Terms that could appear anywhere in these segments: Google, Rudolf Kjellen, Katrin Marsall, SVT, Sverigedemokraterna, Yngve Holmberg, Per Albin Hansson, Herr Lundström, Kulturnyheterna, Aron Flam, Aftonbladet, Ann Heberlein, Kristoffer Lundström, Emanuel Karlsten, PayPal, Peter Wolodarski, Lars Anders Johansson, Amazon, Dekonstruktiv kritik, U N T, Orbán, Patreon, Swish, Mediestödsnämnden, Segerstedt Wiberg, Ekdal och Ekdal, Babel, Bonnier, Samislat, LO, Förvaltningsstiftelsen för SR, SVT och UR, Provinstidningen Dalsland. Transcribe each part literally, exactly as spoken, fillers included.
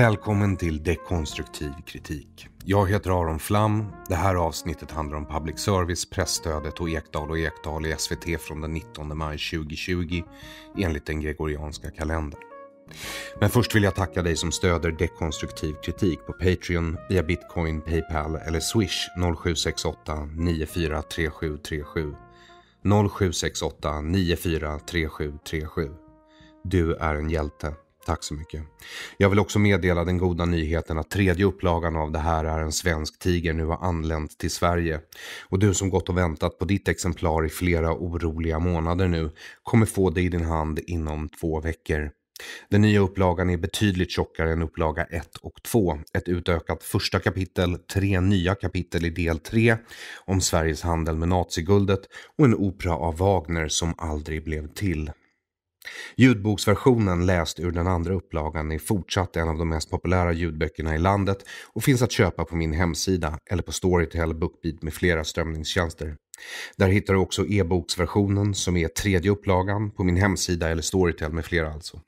Välkommen till Dekonstruktiv kritik. Jag heter Aron Flam. Det här avsnittet handlar om public service, pressstödet och Ekdal och Ekdal i S V T från den nittonde maj tjugohundratjugo enligt den gregorianska kalendern. Men först vill jag tacka dig som stöder Dekonstruktiv kritik på Patreon via Bitcoin, PayPal eller Swish noll sju sex åtta nio fyra tre sju tre sju noll sju sex åtta nio fyra tre sju tre sju. Du är en hjälte. Tack så mycket. Jag vill också meddela den goda nyheten att tredje upplagan av Det här är en svensk tiger nu har anlänt till Sverige. Och du som gått och väntat på ditt exemplar i flera oroliga månader nu kommer få det i din hand inom två veckor. Den nya upplagan är betydligt tjockare än upplaga ett och två. Ett utökat första kapitel, tre nya kapitel i del tre om Sveriges handel med naziguldet och en opera av Wagner som aldrig blev till. Ljudboksversionen läst ur den andra upplagan är fortsatt en av de mest populära ljudböckerna i landet och finns att köpa på min hemsida eller på Storytel, BookBeat med flera strömningstjänster. Där hittar du också e-boksversionen som är tredje upplagan på min hemsida eller Storytel med flera alltså.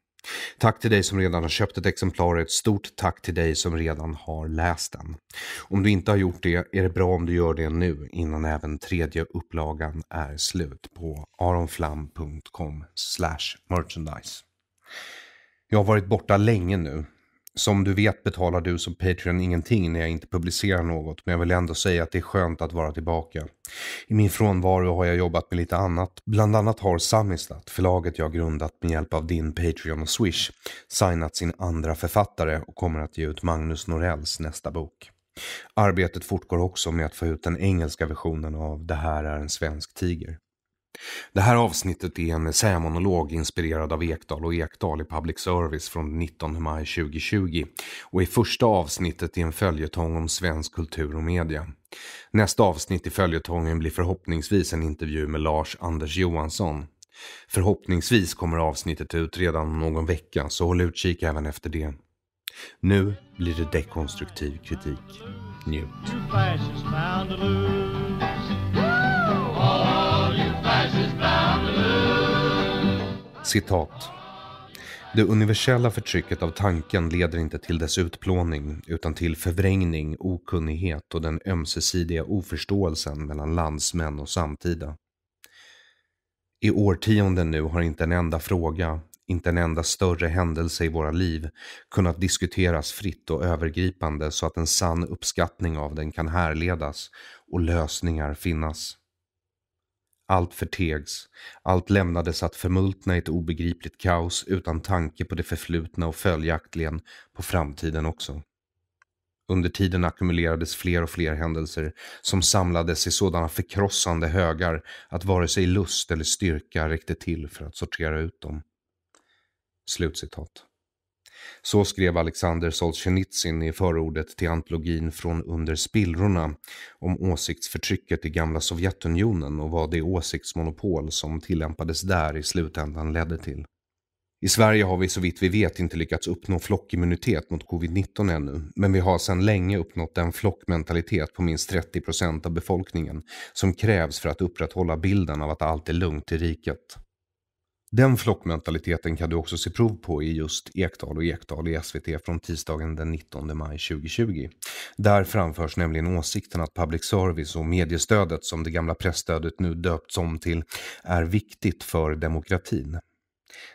Tack till dig som redan har köpt ett exemplar och ett stort tack till dig som redan har läst den. Om du inte har gjort det är det bra om du gör det nu innan även tredje upplagan är slut på aronflam.com slash merchandise. Jag har varit borta länge nu. Som du vet betalar du som Patreon ingenting när jag inte publicerar något, men jag vill ändå säga att det är skönt att vara tillbaka. I min frånvaro har jag jobbat med lite annat. Bland annat har Samislat, förlaget jag grundat med hjälp av din Patreon och Swish, signat sin andra författare och kommer att ge ut Magnus Norells nästa bok. Arbetet fortgår också med att få ut den engelska versionen av Det här är en svensk tiger. Det här avsnittet är en essämonolog inspirerad av Ekdal och Ekdal i public service från nittonde maj tjugohundratjugo och i första avsnittet är en följetong om svensk kultur och media. Nästa avsnitt i följetongen blir förhoppningsvis en intervju med Lars Anders Johansson. Förhoppningsvis kommer avsnittet ut redan någon vecka så håll utkik även efter det. Nu blir det dekonstruktiv kritik. Njut. Citat. Det universella förtrycket av tanken leder inte till dess utplåning utan till förvrängning, okunnighet och den ömsesidiga oförståelsen mellan landsmän och samtida. I årtionden nu har inte en enda fråga, inte en enda större händelse i våra liv kunnat diskuteras fritt och övergripande så att en sann uppskattning av den kan härledas och lösningar finnas. Allt förtegs, allt lämnades att förmultna i ett obegripligt kaos utan tanke på det förflutna och följaktligen på framtiden också. Under tiden ackumulerades fler och fler händelser som samlades i sådana förkrossande högar att vare sig lust eller styrka räckte till för att sortera ut dem. Slutcitat. Så skrev Alexander Solzhenitsyn i förordet till antologin Från under spillrorna om åsiktsförtrycket i gamla Sovjetunionen och vad det åsiktsmonopol som tillämpades där i slutändan ledde till. I Sverige har vi så vitt vi vet inte lyckats uppnå flockimmunitet mot covid nitton ännu, men vi har sedan länge uppnått den flockmentalitet på minst trettio procent av befolkningen som krävs för att upprätthålla bilden av att allt är lugnt i riket. Den flockmentaliteten kan du också se prov på i just Ekdal och Ekdal i S V T från tisdagen den nittonde maj tjugohundratjugo. Där framförs nämligen åsikten att public service och mediestödet som det gamla pressstödet nu döpts om till är viktigt för demokratin.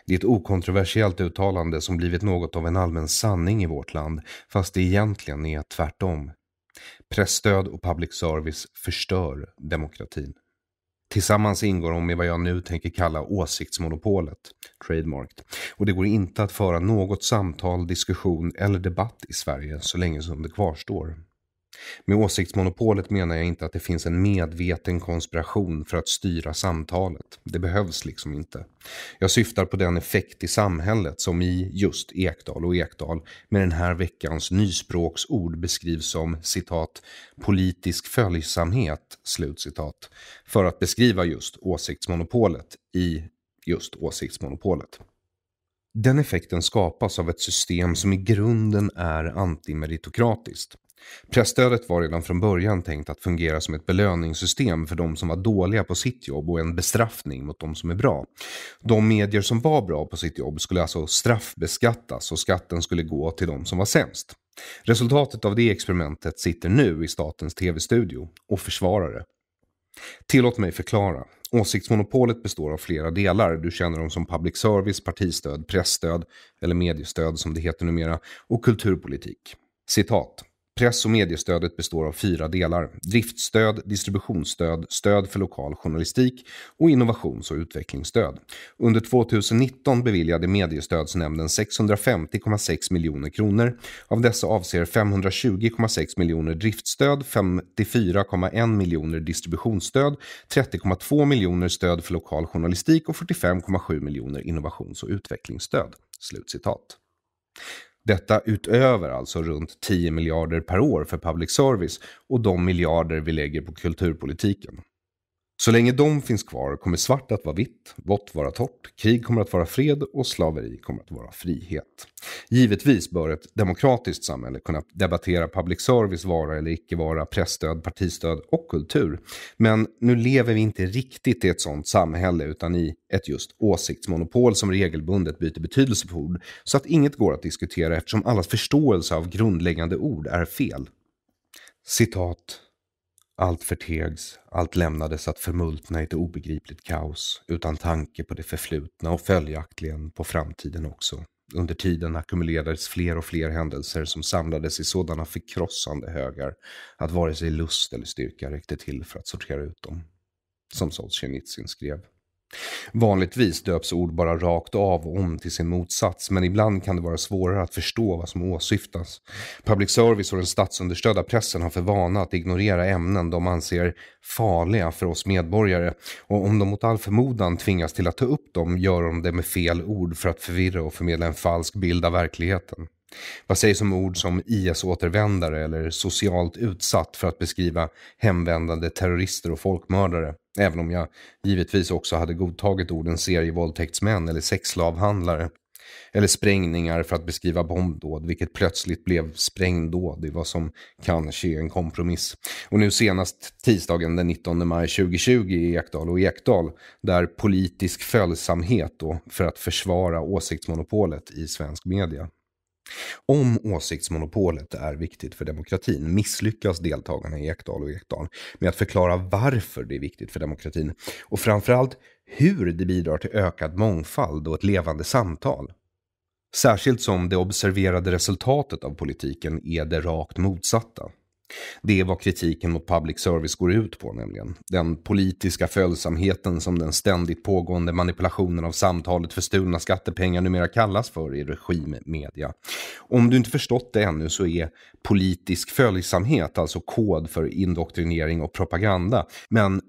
Det är ett okontroversiellt uttalande som blivit något av en allmän sanning i vårt land fast det egentligen är tvärtom. Pressstöd och public service förstör demokratin. Tillsammans ingår de med vad jag nu tänker kalla åsiktsmonopolet, trademarked, och det går inte att föra något samtal, diskussion eller debatt i Sverige så länge som det kvarstår. Med åsiktsmonopolet menar jag inte att det finns en medveten konspiration för att styra samtalet. Det behövs liksom inte. Jag syftar på den effekt i samhället som i just Ekdal och Ekdal med den här veckans nyspråksord beskrivs som citat politisk följsamhet, slutcitat, för att beskriva just åsiktsmonopolet i just åsiktsmonopolet. Den effekten skapas av ett system som i grunden är antimeritokratiskt. Presstödet var redan från början tänkt att fungera som ett belöningssystem för de som var dåliga på sitt jobb och en bestraffning mot de som är bra. De medier som var bra på sitt jobb skulle alltså straffbeskattas och skatten skulle gå till de som var sämst. Resultatet av det experimentet sitter nu i statens tv-studio och försvarar det. Tillåt mig förklara. Åsiktsmonopolet består av flera delar. Du känner dem som public service, partistöd, pressstöd eller mediestöd som det heter numera och kulturpolitik. Citat. Press- och mediestödet består av fyra delar. Driftstöd, distributionsstöd, stöd för lokal journalistik och innovations- och utvecklingsstöd. Under tjugonitton beviljade mediestödsnämnden sexhundrafemtio komma sex miljoner kronor. Av dessa avser femhundratjugo komma sex miljoner driftsstöd, femtiofyra komma en miljoner distributionsstöd, trettio komma två miljoner stöd för lokal journalistik och fyrtiofem komma sju miljoner innovations- och utvecklingsstöd. Slutcitat. Detta utöver alltså runt tio miljarder per år för public service och de miljarder vi lägger på kulturpolitiken. Så länge de finns kvar kommer svart att vara vitt, vått vara torrt, krig kommer att vara fred och slaveri kommer att vara frihet. Givetvis bör ett demokratiskt samhälle kunna debattera public service vara eller icke vara, pressstöd, partistöd och kultur. Men nu lever vi inte riktigt i ett sådant samhälle utan i ett just åsiktsmonopol som regelbundet byter betydelse på ord så att inget går att diskutera eftersom allas förståelse av grundläggande ord är fel. Citat. Allt förtegs, allt lämnades att förmultna i ett obegripligt kaos utan tanke på det förflutna och följaktligen på framtiden också. Under tiden ackumulerades fler och fler händelser som samlades i sådana förkrossande högar att vare sig lust eller styrka räckte till för att sortera ut dem, som Solzhenitsyn skrev. Vanligtvis döps ord bara rakt av och om till sin motsats, men ibland kan det vara svårare att förstå vad som åsyftas. Public service och den statsunderstödda pressen har för vana att ignorera ämnen de anser farliga för oss medborgare, och om de mot all förmodan tvingas till att ta upp dem gör de det med fel ord för att förvirra och förmedla en falsk bild av verkligheten. Vad sägs om ord som I S-återvändare eller socialt utsatt för att beskriva hemvändande terrorister och folkmördare? Även om jag givetvis också hade godtagit orden serievåldtäktsmän eller sexslavhandlare. Eller sprängningar för att beskriva bombdåd, vilket plötsligt blev sprängdåd i vad som kanske är en kompromiss. Och nu senast tisdagen den nittonde maj tjugotjugo i Ekdal och Ekdal, där politisk följsamhet då för att försvara åsiktsmonopolet i svensk media. Om åsiktsmonopolet är viktigt för demokratin misslyckas deltagarna i Ekdal och Ekdal med att förklara varför det är viktigt för demokratin och framförallt hur det bidrar till ökad mångfald och ett levande samtal. Särskilt som det observerade resultatet av politiken är det rakt motsatta. Det är vad kritiken mot public service går ut på nämligen. Den politiska följsamheten som den ständigt pågående manipulationen av samtalet för stulna skattepengar numera kallas för i regimmedia. Om du inte förstått det ännu så är politisk följsamhet alltså kod för indoktrinering och propaganda. Men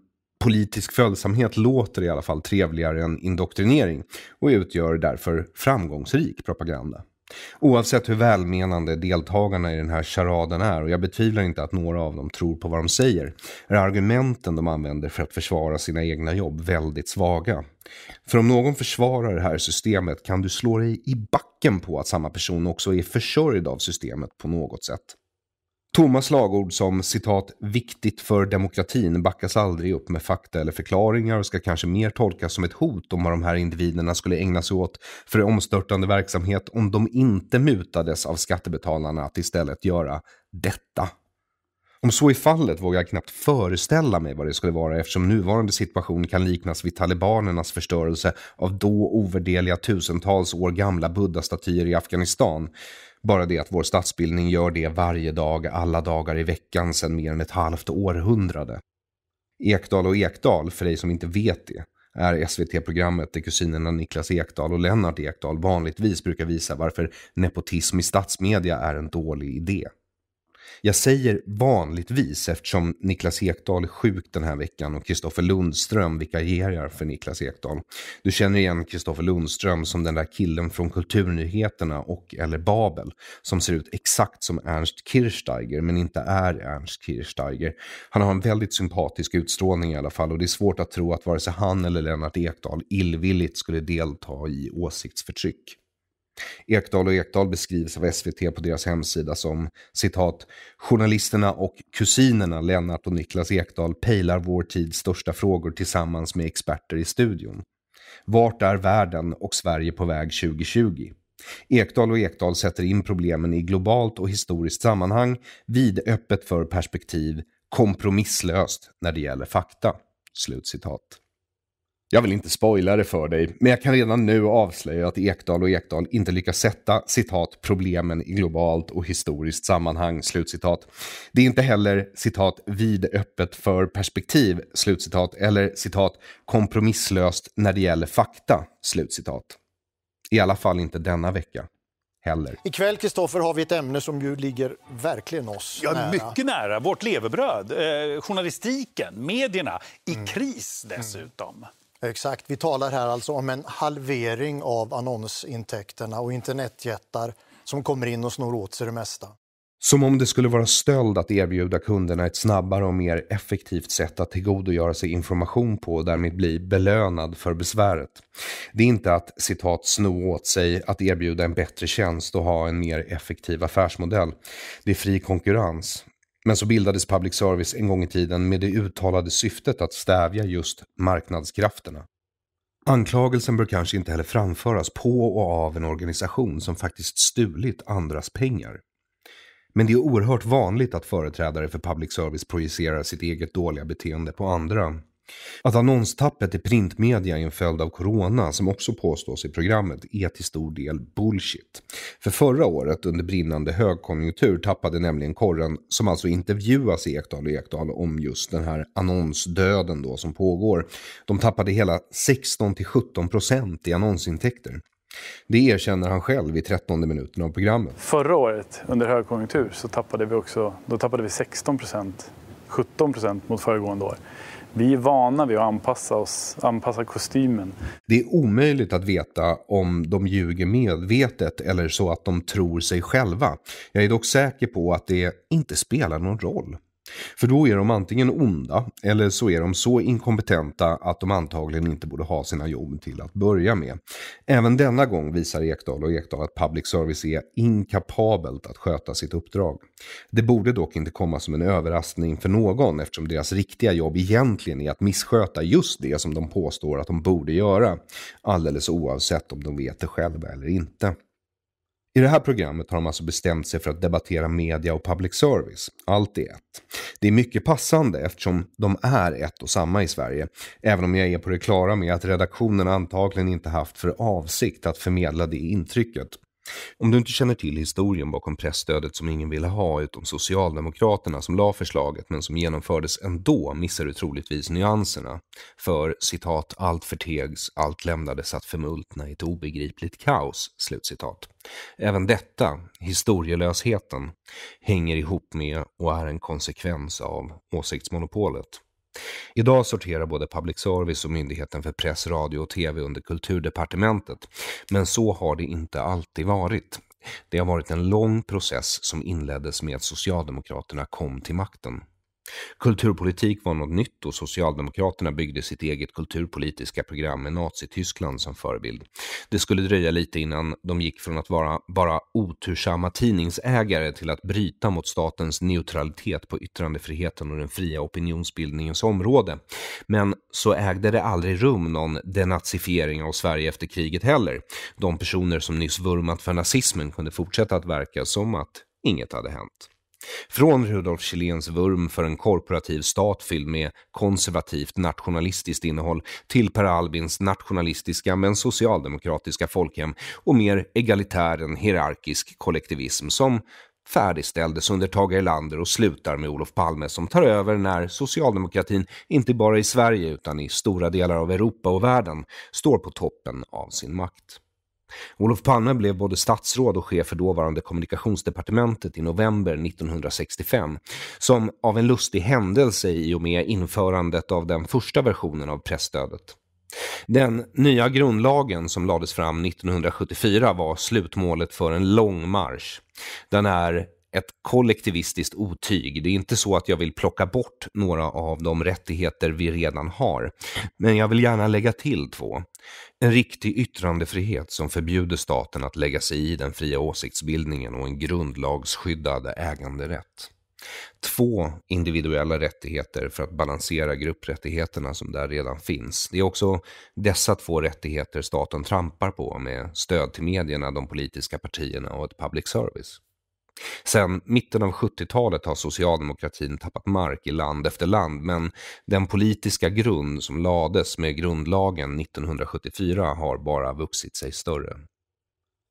politisk följsamhet låter i alla fall trevligare än indoktrinering och utgör därför framgångsrik propaganda. Oavsett hur välmenande deltagarna i den här charaden är, och jag betvivlar inte att några av dem tror på vad de säger, är argumenten de använder för att försvara sina egna jobb väldigt svaga. För om någon försvarar det här systemet kan du slå dig i backen på att samma person också är försörjd av systemet på något sätt. Tomma slagord som citat viktigt för demokratin backas aldrig upp med fakta eller förklaringar och ska kanske mer tolkas som ett hot om vad de här individerna skulle ägna sig åt för omstörtande verksamhet om de inte mutades av skattebetalarna att istället göra detta. Om så i fallet vågar jag knappt föreställa mig vad det skulle vara eftersom nuvarande situation kan liknas vid talibanernas förstörelse av då ovärdeliga tusentals år gamla buddha-statyer i Afghanistan. Bara det att vår statsbildning gör det varje dag, alla dagar i veckan sedan mer än ett halvt århundrade. Ekdal och Ekdal, för dig som inte vet det, är S V T-programmet där kusinerna Niklas Ekdal och Lennart Ekdal vanligtvis brukar visa varför nepotism i statsmedia är en dålig idé. Jag säger vanligtvis eftersom Niklas Ekdal är sjuk den här veckan och Kristoffer Lundström vikarierar för Niklas Ekdal. Du känner igen Kristoffer Lundström som den där killen från Kulturnyheterna och eller Babel som ser ut exakt som Ernst Kirchsteiger men inte är Ernst Kirchsteiger. Han har en väldigt sympatisk utstrålning i alla fall och det är svårt att tro att vare sig han eller Lennart Ekdal illvilligt skulle delta i åsiktsförtryck. Ekdal och Ekdal beskrivs av S V T på deras hemsida som, citat, journalisterna och kusinerna Lennart och Niklas Ekdal pejlar vår tids största frågor tillsammans med experter i studion. Vart är världen och Sverige på väg tjugo tjugo? Ekdal och Ekdal sätter in problemen i globalt och historiskt sammanhang, vid öppet för perspektiv, kompromisslöst när det gäller fakta. Slutcitat. Jag vill inte spoila det för dig, men jag kan redan nu avslöja att Ekdal och Ekdal inte lyckas sätta, citat, problemen i globalt och historiskt sammanhang, slutcitat. Det är inte heller, citat, vidöppet för perspektiv, slutcitat, eller, citat, kompromisslöst när det gäller fakta, slutcitat. I alla fall inte denna vecka. Heller. Ikväll, Kristoffer, har vi ett ämne som ju ligger verkligen oss ja, nära. Mycket nära. Vårt levebröd, eh, journalistiken, medierna, i mm. kris dessutom. Mm. Exakt. Vi talar här alltså om en halvering av annonsintäkterna och internetjättar som kommer in och snor åt sig det mesta. Som om det skulle vara stöld att erbjuda kunderna ett snabbare och mer effektivt sätt att tillgodogöra sig information på och därmed bli belönad för besväret. Det är inte att, citat, sno åt sig, att erbjuda en bättre tjänst och ha en mer effektiv affärsmodell. Det är fri konkurrens. Men så bildades public service en gång i tiden med det uttalade syftet att stävja just marknadskrafterna. Anklagelsen bör kanske inte heller framföras på och av en organisation som faktiskt stulit andras pengar. Men det är oerhört vanligt att företrädare för public service projicerar sitt eget dåliga beteende på andra. Att annonstappet i printmedia är en följd av corona, som också påstås i programmet, är till stor del bullshit. För förra året under brinnande högkonjunktur tappade nämligen Korren, som alltså intervjuas i Ekdal och Ekdal om just den här annonsdöden då som pågår. De tappade hela sexton till sjutton procent i annonsintäkter. Det erkänner han själv i trettonde minuten av programmet. Förra året under högkonjunktur så tappade vi också, då tappade vi sexton procent, sjutton procent mot föregående år. Vi är vana vid att anpassa oss, anpassa kostymen. Det är omöjligt att veta om de ljuger medvetet eller så att de tror sig själva. Jag är dock säker på att det inte spelar någon roll. För då är de antingen onda eller så är de så inkompetenta att de antagligen inte borde ha sina jobb till att börja med. Även denna gång visar Ekdal och Ekdal att public service är inkapabelt att sköta sitt uppdrag. Det borde dock inte komma som en överraskning för någon, eftersom deras riktiga jobb egentligen är att missköta just det som de påstår att de borde göra, alldeles oavsett om de vet det själva eller inte. I det här programmet har de alltså bestämt sig för att debattera media och public service. Allt i ett. Det är mycket passande eftersom de är ett och samma i Sverige. Även om jag är på det klara med att redaktionen antagligen inte haft för avsikt att förmedla det intrycket. Om du inte känner till historien bakom pressstödet som ingen ville ha utom Socialdemokraterna som la förslaget men som genomfördes ändå, missar du troligtvis nyanserna. För, citat, allt förtegs, allt lämnades att förmultna i ett obegripligt kaos, slutcitat. Även detta, historielösheten, hänger ihop med och är en konsekvens av åsiktsmonopolet. Idag sorterar både public service och Myndigheten för press, radio och tv under Kulturdepartementet, men så har det inte alltid varit. Det har varit en lång process som inleddes med att Socialdemokraterna kom till makten. Kulturpolitik var något nytt och Socialdemokraterna byggde sitt eget kulturpolitiska program med Nazityskland som förebild. Det skulle dröja lite innan de gick från att vara bara otursamma tidningsägare till att bryta mot statens neutralitet på yttrandefriheten och den fria opinionsbildningens område. Men så ägde det aldrig rum någon denazifiering av Sverige efter kriget heller. De personer som nyss vurmat för nazismen kunde fortsätta att verka som att inget hade hänt. Från Rudolf Kjellens vurm för en korporativ stat fylld med konservativt nationalistiskt innehåll till Per Albins nationalistiska men socialdemokratiska folkhem och mer egalitär än hierarkisk kollektivism som färdigställdes under Tage Erlander och slutar med Olof Palme som tar över när socialdemokratin inte bara i Sverige utan i stora delar av Europa och världen står på toppen av sin makt. Olof Palme blev både statsråd och chef för dåvarande kommunikationsdepartementet i november nittonhundrasextiofem, som av en lustig händelse i och med införandet av den första versionen av pressstödet. Den nya grundlagen som lades fram nittonhundrasjuttiofyra var slutmålet för en lång marsch. Den är ett kollektivistiskt otyg. Det är inte så att jag vill plocka bort några av de rättigheter vi redan har, men jag vill gärna lägga till två. En riktig yttrandefrihet som förbjuder staten att lägga sig i den fria åsiktsbildningen och en grundlagsskyddad äganderätt. Två individuella rättigheter för att balansera grupprättigheterna som där redan finns. Det är också dessa två rättigheter staten trampar på med stöd till medierna, de politiska partierna och ett public service. Sen mitten av sjuttiotalet har socialdemokratin tappat mark i land efter land, men den politiska grund som lades med grundlagen nittonhundrasjuttiofyra har bara vuxit sig större.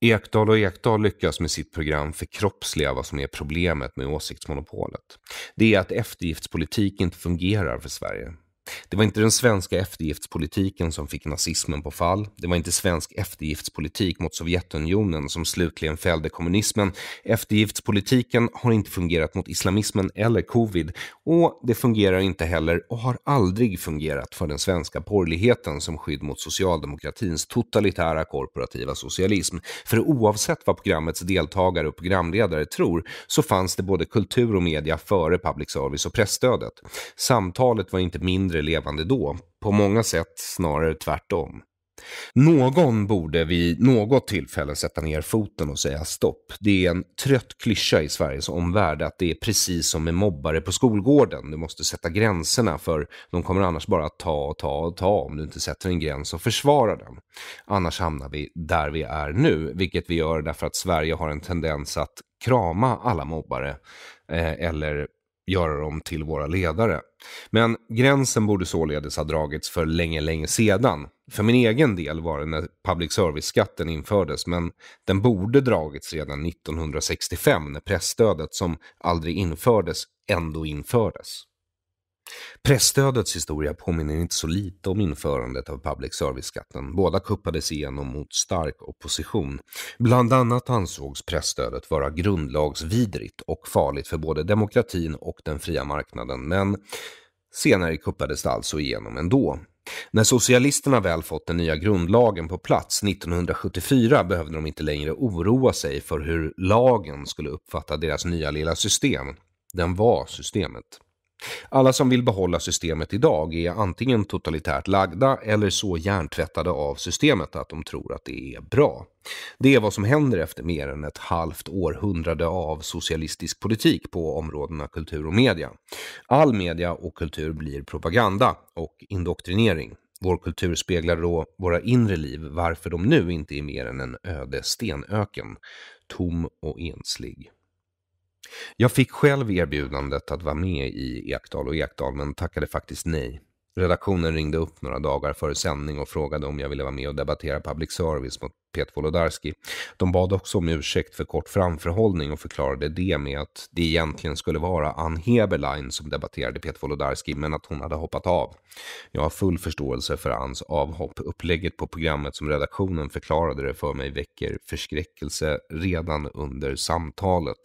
Ekdal och Ekdal lyckas med sitt program förkroppsliga vad som är problemet med åsiktsmonopolet. Det är att eftergiftspolitik inte fungerar för Sverige. Det var inte den svenska eftergiftspolitiken som fick nazismen på fall. Det var inte svensk eftergiftspolitik mot Sovjetunionen som slutligen fällde kommunismen. Eftergiftspolitiken har inte fungerat mot islamismen eller covid. Och det fungerar inte heller och har aldrig fungerat för den svenska borgerligheten som skydd mot socialdemokratins totalitära korporativa socialism. För oavsett vad programmets deltagare och programledare tror så fanns det både kultur och media före public service och pressstödet. Samtalet var inte mindre levande då, på många sätt snarare tvärtom. Någon borde vid något tillfälle sätta ner foten och säga stopp. Det är en trött klyscha i Sveriges omvärld att det är precis som med mobbare på skolgården. Du måste sätta gränserna, för de kommer annars bara att ta och ta och ta om du inte sätter en gräns och försvarar den. Annars hamnar vi där vi är nu, vilket vi gör därför att Sverige har en tendens att krama alla mobbare eh, eller göra dem till våra ledare. Men gränsen borde således ha dragits för länge, länge sedan. För min egen del var det när public service-skatten infördes, men den borde dragits redan nittonhundrasextiofem när pressstödet som aldrig infördes ändå infördes. Pressstödets historia påminner inte så lite om införandet av public service-skatten. Båda kuppades igenom mot stark opposition. Bland annat ansågs pressstödet vara grundlagsvidrigt och farligt för både demokratin och den fria marknaden, men senare kuppades det alltså igenom ändå. När socialisterna väl fått den nya grundlagen på plats nittonhundrasjuttiofyra behövde de inte längre oroa sig för hur lagen skulle uppfatta deras nya lilla system. Den var systemet. Alla som vill behålla systemet idag är antingen totalitärt lagda eller så hjärntvättade av systemet att de tror att det är bra. Det är vad som händer efter mer än ett halvt århundrade av socialistisk politik på områdena kultur och media. All media och kultur blir propaganda och indoktrinering. Vår kultur speglar då våra inre liv, varför de nu inte är mer än en öde stenöken, tom och enslig. Jag fick själv erbjudandet att vara med i Ekdal och Ekdal, men tackade faktiskt nej. Redaktionen ringde upp några dagar före sändning och frågade om jag ville vara med och debattera public service mot Peter Wolodarski. De bad också om ursäkt för kort framförhållning och förklarade det med att det egentligen skulle vara Ann Heberlein som debatterade Peter Wolodarski, men att hon hade hoppat av. Jag har full förståelse för Anns avhopp. Upplägget på programmet som redaktionen förklarade det för mig väcker förskräckelse redan under samtalet.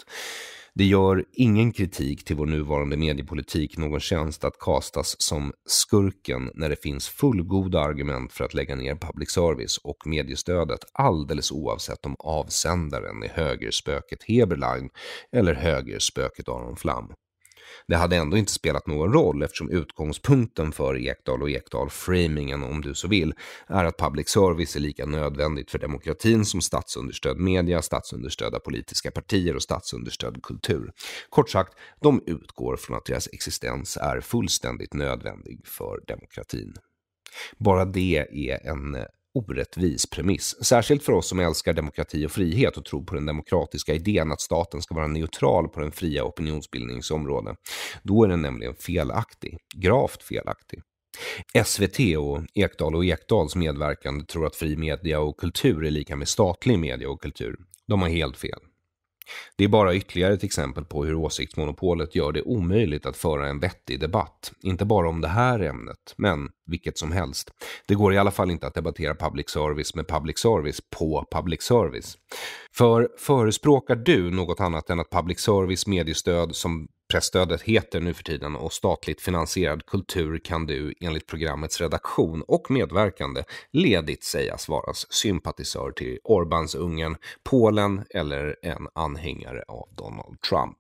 Det gör ingen kritik till vår nuvarande mediepolitik någon tjänst att kastas som skurken när det finns fullgoda argument för att lägga ner public service och mediestödet, alldeles oavsett om avsändaren är högerspöket Heberlein eller högerspöket Aron Flam. Det hade ändå inte spelat någon roll eftersom utgångspunkten för Ekdal och Ekdal-framingen, om du så vill, är att public service är lika nödvändigt för demokratin som statsunderstödd media, statsunderstödda politiska partier och statsunderstödd kultur. Kort sagt, de utgår från att deras existens är fullständigt nödvändig för demokratin. Bara det är en orättvis premiss, särskilt för oss som älskar demokrati och frihet och tror på den demokratiska idén att staten ska vara neutral på den fria opinionsbildningsområdet. Då är den nämligen felaktig, gravt felaktig. S V T och Ekdal och Ekdals medverkande tror att fri media och kultur är lika med statlig media och kultur. De har helt fel. Det är bara ytterligare ett exempel på hur åsiktsmonopolet gör det omöjligt att föra en vettig debatt. Inte bara om det här ämnet, men vilket som helst. Det går i alla fall inte att debattera public service med public service på public service. För förespråkar du något annat än att public service, mediestöd som Presstödet heter nu för tiden och statligt finansierad kultur kan du enligt programmets redaktion och medverkande ledigt sägas vara sympatisör till Orbáns Ungern, Polen eller en anhängare av Donald Trump.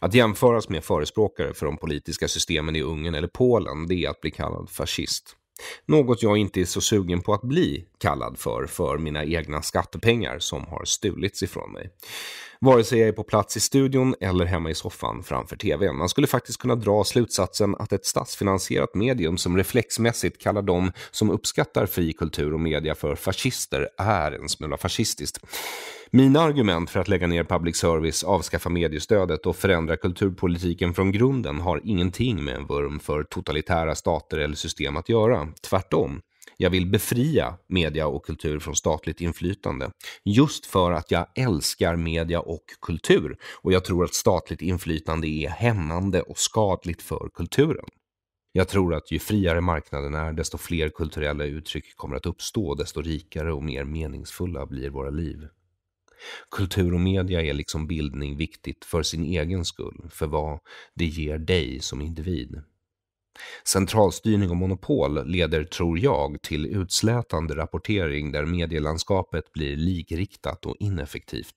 Att jämföras med förespråkare för de politiska systemen i Ungern eller Polen, det är att bli kallad fascist. Något jag inte är så sugen på att bli kallad för, för mina egna skattepengar som har stulits ifrån mig. Vare sig jag är på plats i studion eller hemma i soffan framför tvn. Man skulle faktiskt kunna dra slutsatsen att ett statsfinansierat medium som reflexmässigt kallar de som uppskattar fri kultur och media för fascister är en smula fascistiskt. Mina argument för att lägga ner public service, avskaffa mediestödet och förändra kulturpolitiken från grunden har ingenting med en vurm för totalitära stater eller system att göra. Tvärtom. Jag vill befria media och kultur från statligt inflytande. Just för att jag älskar media och kultur. Och jag tror att statligt inflytande är hämmande och skadligt för kulturen. Jag tror att ju friare marknaden är, desto fler kulturella uttryck kommer att uppstå. Desto rikare och mer meningsfulla blir våra liv. Kultur och media är liksom bildning viktigt för sin egen skull, för vad det ger dig som individ. Centralstyrning och monopol leder, tror jag, till utslätande rapportering där medielandskapet blir likriktat och ineffektivt.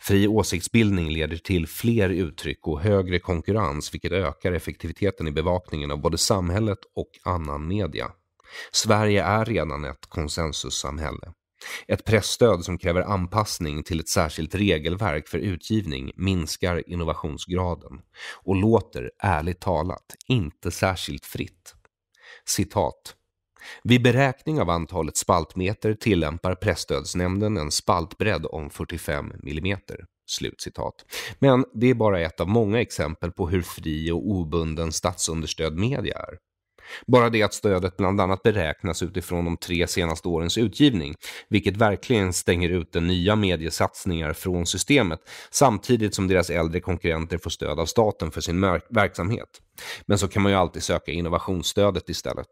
Fri åsiktsbildning leder till fler uttryck och högre konkurrens, vilket ökar effektiviteten i bevakningen av både samhället och annan media. Sverige är redan ett konsensussamhälle. Ett pressstöd som kräver anpassning till ett särskilt regelverk för utgivning minskar innovationsgraden och låter, ärligt talat, inte särskilt fritt. Citat. Vid beräkning av antalet spaltmeter tillämpar pressstödsnämnden en spaltbredd om fyrtiofem millimeter. Slutcitat. Men det är bara ett av många exempel på hur fri och obunden statsunderstödd media är. Bara det att stödet bland annat beräknas utifrån de tre senaste årens utgivning, vilket verkligen stänger ut de nya mediesatsningar från systemet, samtidigt som deras äldre konkurrenter får stöd av staten för sin verksamhet. Men så kan man ju alltid söka innovationsstödet istället.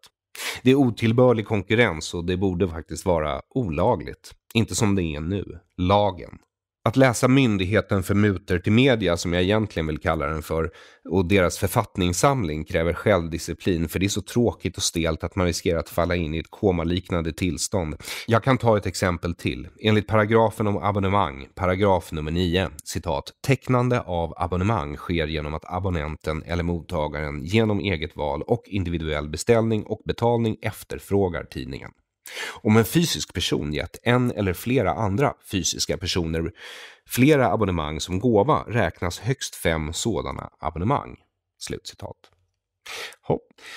Det är otillbörlig konkurrens och det borde faktiskt vara olagligt, inte som det är nu, lagen. Att läsa myndigheten för mutor till media, som jag egentligen vill kalla den för, och deras författningssamling kräver självdisciplin, för det är så tråkigt och stelt att man riskerar att falla in i ett komaliknande tillstånd. Jag kan ta ett exempel till. Enligt paragrafen om abonnemang, paragraf nummer nio, citat, tecknande av abonnemang sker genom att abonnenten eller mottagaren genom eget val och individuell beställning och betalning efterfrågar tidningen. Om en fysisk person gett en eller flera andra fysiska personer flera abonnemang som gåva räknas högst fem sådana abonnemang. Slutcitat.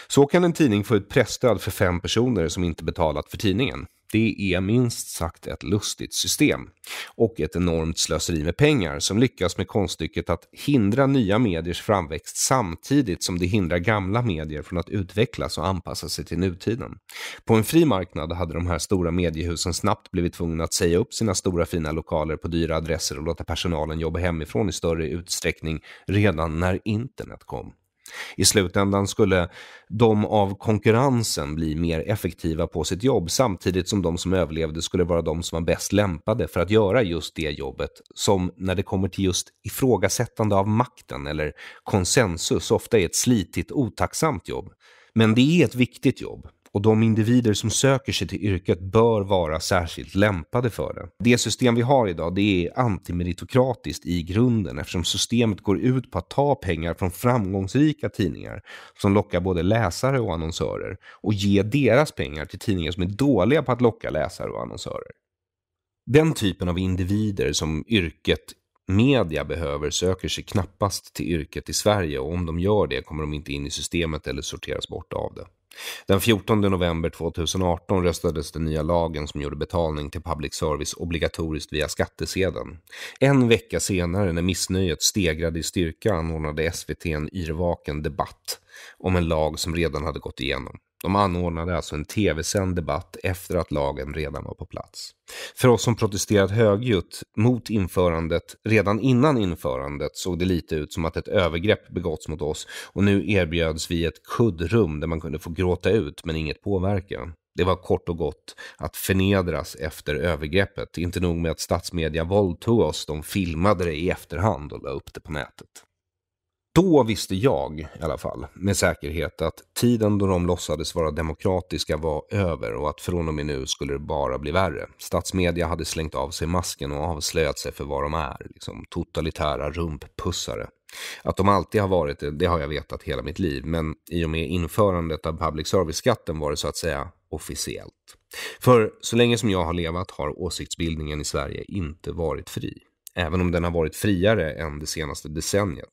Så kan en tidning få ut pressstöd för fem personer som inte betalat för tidningen. Det är minst sagt ett lustigt system och ett enormt slöseri med pengar som lyckas med konststycket att hindra nya mediers framväxt samtidigt som det hindrar gamla medier från att utvecklas och anpassa sig till nutiden. På en fri marknad hade de här stora mediehusen snabbt blivit tvungna att säga upp sina stora fina lokaler på dyra adresser och låta personalen jobba hemifrån i större utsträckning redan när internet kom. I slutändan skulle de av konkurrensen bli mer effektiva på sitt jobb, samtidigt som de som överlevde skulle vara de som var bäst lämpade för att göra just det jobbet, som när det kommer till just ifrågasättande av makten eller konsensus ofta är ett slitigt, otacksamt jobb. Men det är ett viktigt jobb. Och de individer som söker sig till yrket bör vara särskilt lämpade för det. Det system vi har idag, det är antimeritokratiskt i grunden, eftersom systemet går ut på att ta pengar från framgångsrika tidningar som lockar både läsare och annonsörer och ge deras pengar till tidningar som är dåliga på att locka läsare och annonsörer. Den typen av individer som yrket media behöver söker sig knappast till yrket i Sverige, och om de gör det kommer de inte in i systemet eller sorteras bort av det. Den fjortonde november tjugoarton röstades den nya lagen som gjorde betalning till public service obligatoriskt via skattesedeln. En vecka senare, när missnöjet stegrade i styrka, anordnade S V T en yrvaken debatt om en lag som redan hade gått igenom. De anordnade alltså en tv-sänd debatt efter att lagen redan var på plats. För oss som protesterat högljutt mot införandet redan innan införandet såg det lite ut som att ett övergrepp begåtts mot oss, och nu erbjöds vi ett kuddrum där man kunde få gråta ut men inget påverkan. Det var kort och gott att förnedras efter övergreppet. Inte nog med att statsmedia våldtog oss, de filmade det i efterhand och la upp det på nätet. Då visste jag i alla fall med säkerhet att tiden då de låtsades vara demokratiska var över och att från och med nu skulle det bara bli värre. Statsmedia hade slängt av sig masken och avslöjat sig för vad de är, liksom totalitära rumppussare. Att de alltid har varit det, det har jag vetat hela mitt liv, men i och med införandet av public service-skatten var det så att säga officiellt. För så länge som jag har levat har åsiktsbildningen i Sverige inte varit fri. Även om den har varit friare än det senaste decenniet.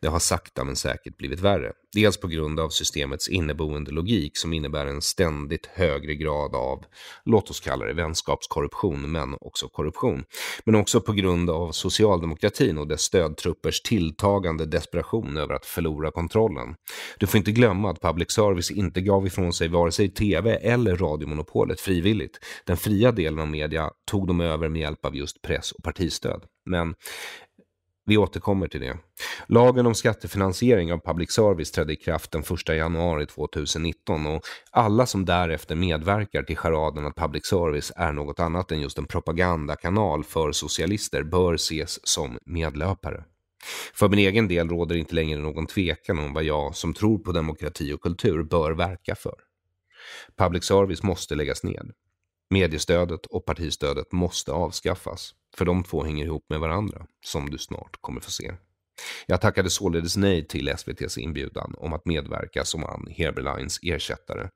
Det har sakta men säkert blivit värre. Dels på grund av systemets inneboende logik som innebär en ständigt högre grad av, låt oss kalla det vänskapskorruption, men också korruption. Men också på grund av socialdemokratin och dess stödtruppers tilltagande desperation över att förlora kontrollen. Du får inte glömma att public service inte gav ifrån sig vare sig tv eller radiomonopolet frivilligt. Den fria delen av media tog de över med hjälp av just press och partistöd. Men vi återkommer till det. Lagen om skattefinansiering av public service trädde i kraft den första januari tjugonitton och alla som därefter medverkar till charaden att public service är något annat än just en propagandakanal för socialister bör ses som medlöpare. För min egen del råder inte längre någon tvekan om vad jag som tror på demokrati och kultur bör verka för. Public service måste läggas ned. Mediestödet och partistödet måste avskaffas. För de två hänger ihop med varandra, som du snart kommer få se. Jag tackade således nej till S V T:s inbjudan om att medverka som Ann Heberleins ersättare.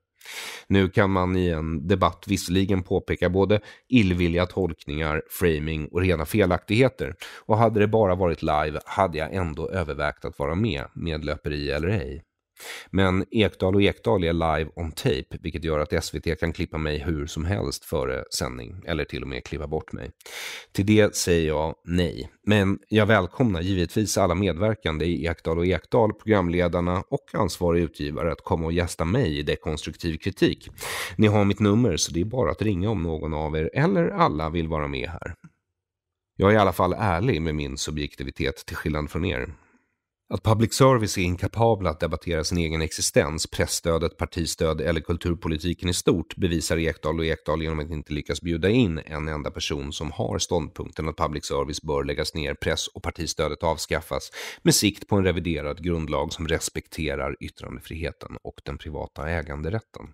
Nu kan man i en debatt visserligen påpeka både illvilliga tolkningar, framing och rena felaktigheter. Och hade det bara varit live hade jag ändå övervägt att vara med, medlöperi eller ej. Men Ekdal och Ekdal är live on tape, vilket gör att S V T kan klippa mig hur som helst före sändning, eller till och med klippa bort mig. Till det säger jag nej, men jag välkomnar givetvis alla medverkande i Ekdal och Ekdal, programledarna och ansvarig utgivare att komma och gästa mig i Dekonstruktiv kritik. Ni har mitt nummer så det är bara att ringa om någon av er eller alla vill vara med här. Jag är i alla fall ärlig med min subjektivitet till skillnad från er. Att public service är inkapabla att debattera sin egen existens, pressstödet, partistöd eller kulturpolitiken i stort bevisar Ekdal och Ekdal genom att inte lyckas bjuda in en enda person som har ståndpunkten att public service bör läggas ner, press och partistödet avskaffas med sikt på en reviderad grundlag som respekterar yttrandefriheten och den privata äganderätten.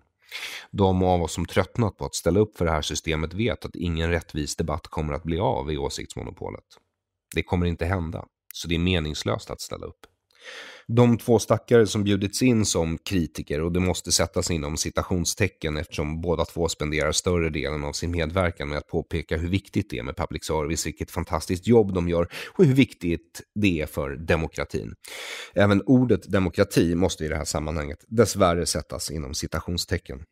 De av oss som tröttnat på att ställa upp för det här systemet vet att ingen rättvis debatt kommer att bli av i åsiktsmonopolet. Det kommer inte hända. Så det är meningslöst att ställa upp. De två stackare som bjudits in som kritiker, och det måste sättas inom citationstecken eftersom båda två spenderar större delen av sin medverkan med att påpeka hur viktigt det är med public service, vilket fantastiskt jobb de gör och hur viktigt det är för demokratin. Även ordet demokrati måste i det här sammanhanget dessvärre sättas inom citationstecken.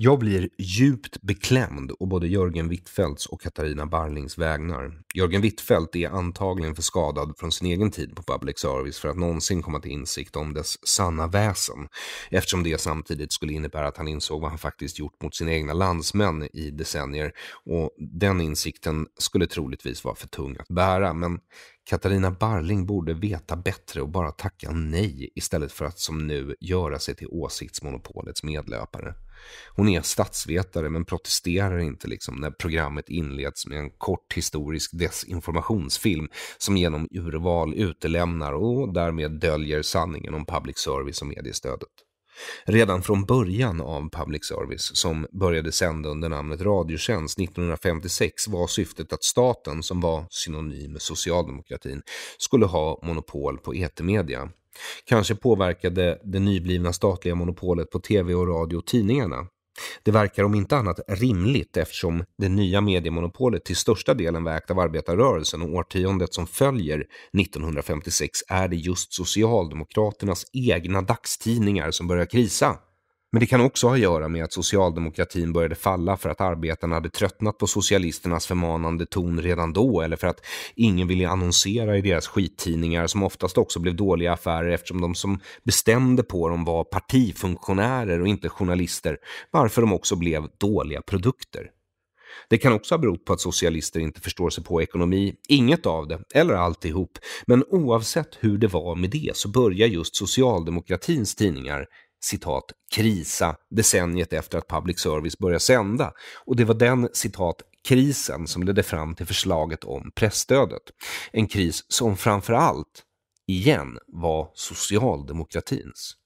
Jag blir djupt beklämd och både Jörgen Wittfeldts och Katarina Barrlings vägnar. Jörgen Wittfeldt är antagligen för skadad från sin egen tid på public service för att någonsin komma till insikt om dess sanna väsen, eftersom det samtidigt skulle innebära att han insåg vad han faktiskt gjort mot sina egna landsmän i decennier, och den insikten skulle troligtvis vara för tung att bära, men Katarina Barrling borde veta bättre och bara tacka nej istället för att som nu göra sig till åsiktsmonopolets medlöpare. Hon är statsvetare men protesterar inte liksom när programmet inleds med en kort historisk desinformationsfilm som genom urval utelämnar och därmed döljer sanningen om public service och mediestödet. Redan från början av public service, som började sända under namnet Radiotjänst nittonhundrafemtiosex, var syftet att staten, som var synonym med socialdemokratin, skulle ha monopol på etermedia. Kanske påverkade det nyblivna statliga monopolet på tv och radio och tidningarna. Det verkar om inte annat rimligt eftersom det nya mediemonopolet till största delen var ägt av arbetarrörelsen, och årtiondet som följer nittonhundrafemtiosex är det just Socialdemokraternas egna dagstidningar som börjar krisa. Men det kan också ha att göra med att socialdemokratin började falla för att arbetarna hade tröttnat på socialisternas förmanande ton redan då, eller för att ingen ville annonsera i deras skittidningar som oftast också blev dåliga affärer eftersom de som bestämde på dem var partifunktionärer och inte journalister, varför de också blev dåliga produkter. Det kan också ha berott på att socialister inte förstår sig på ekonomi, inget av det eller alltihop, men oavsett hur det var med det så börjar just socialdemokratins tidningar citat krisa decenniet efter att public service började sända, och det var den citat krisen som ledde fram till förslaget om pressstödet. En kris som framförallt igen var socialdemokratins.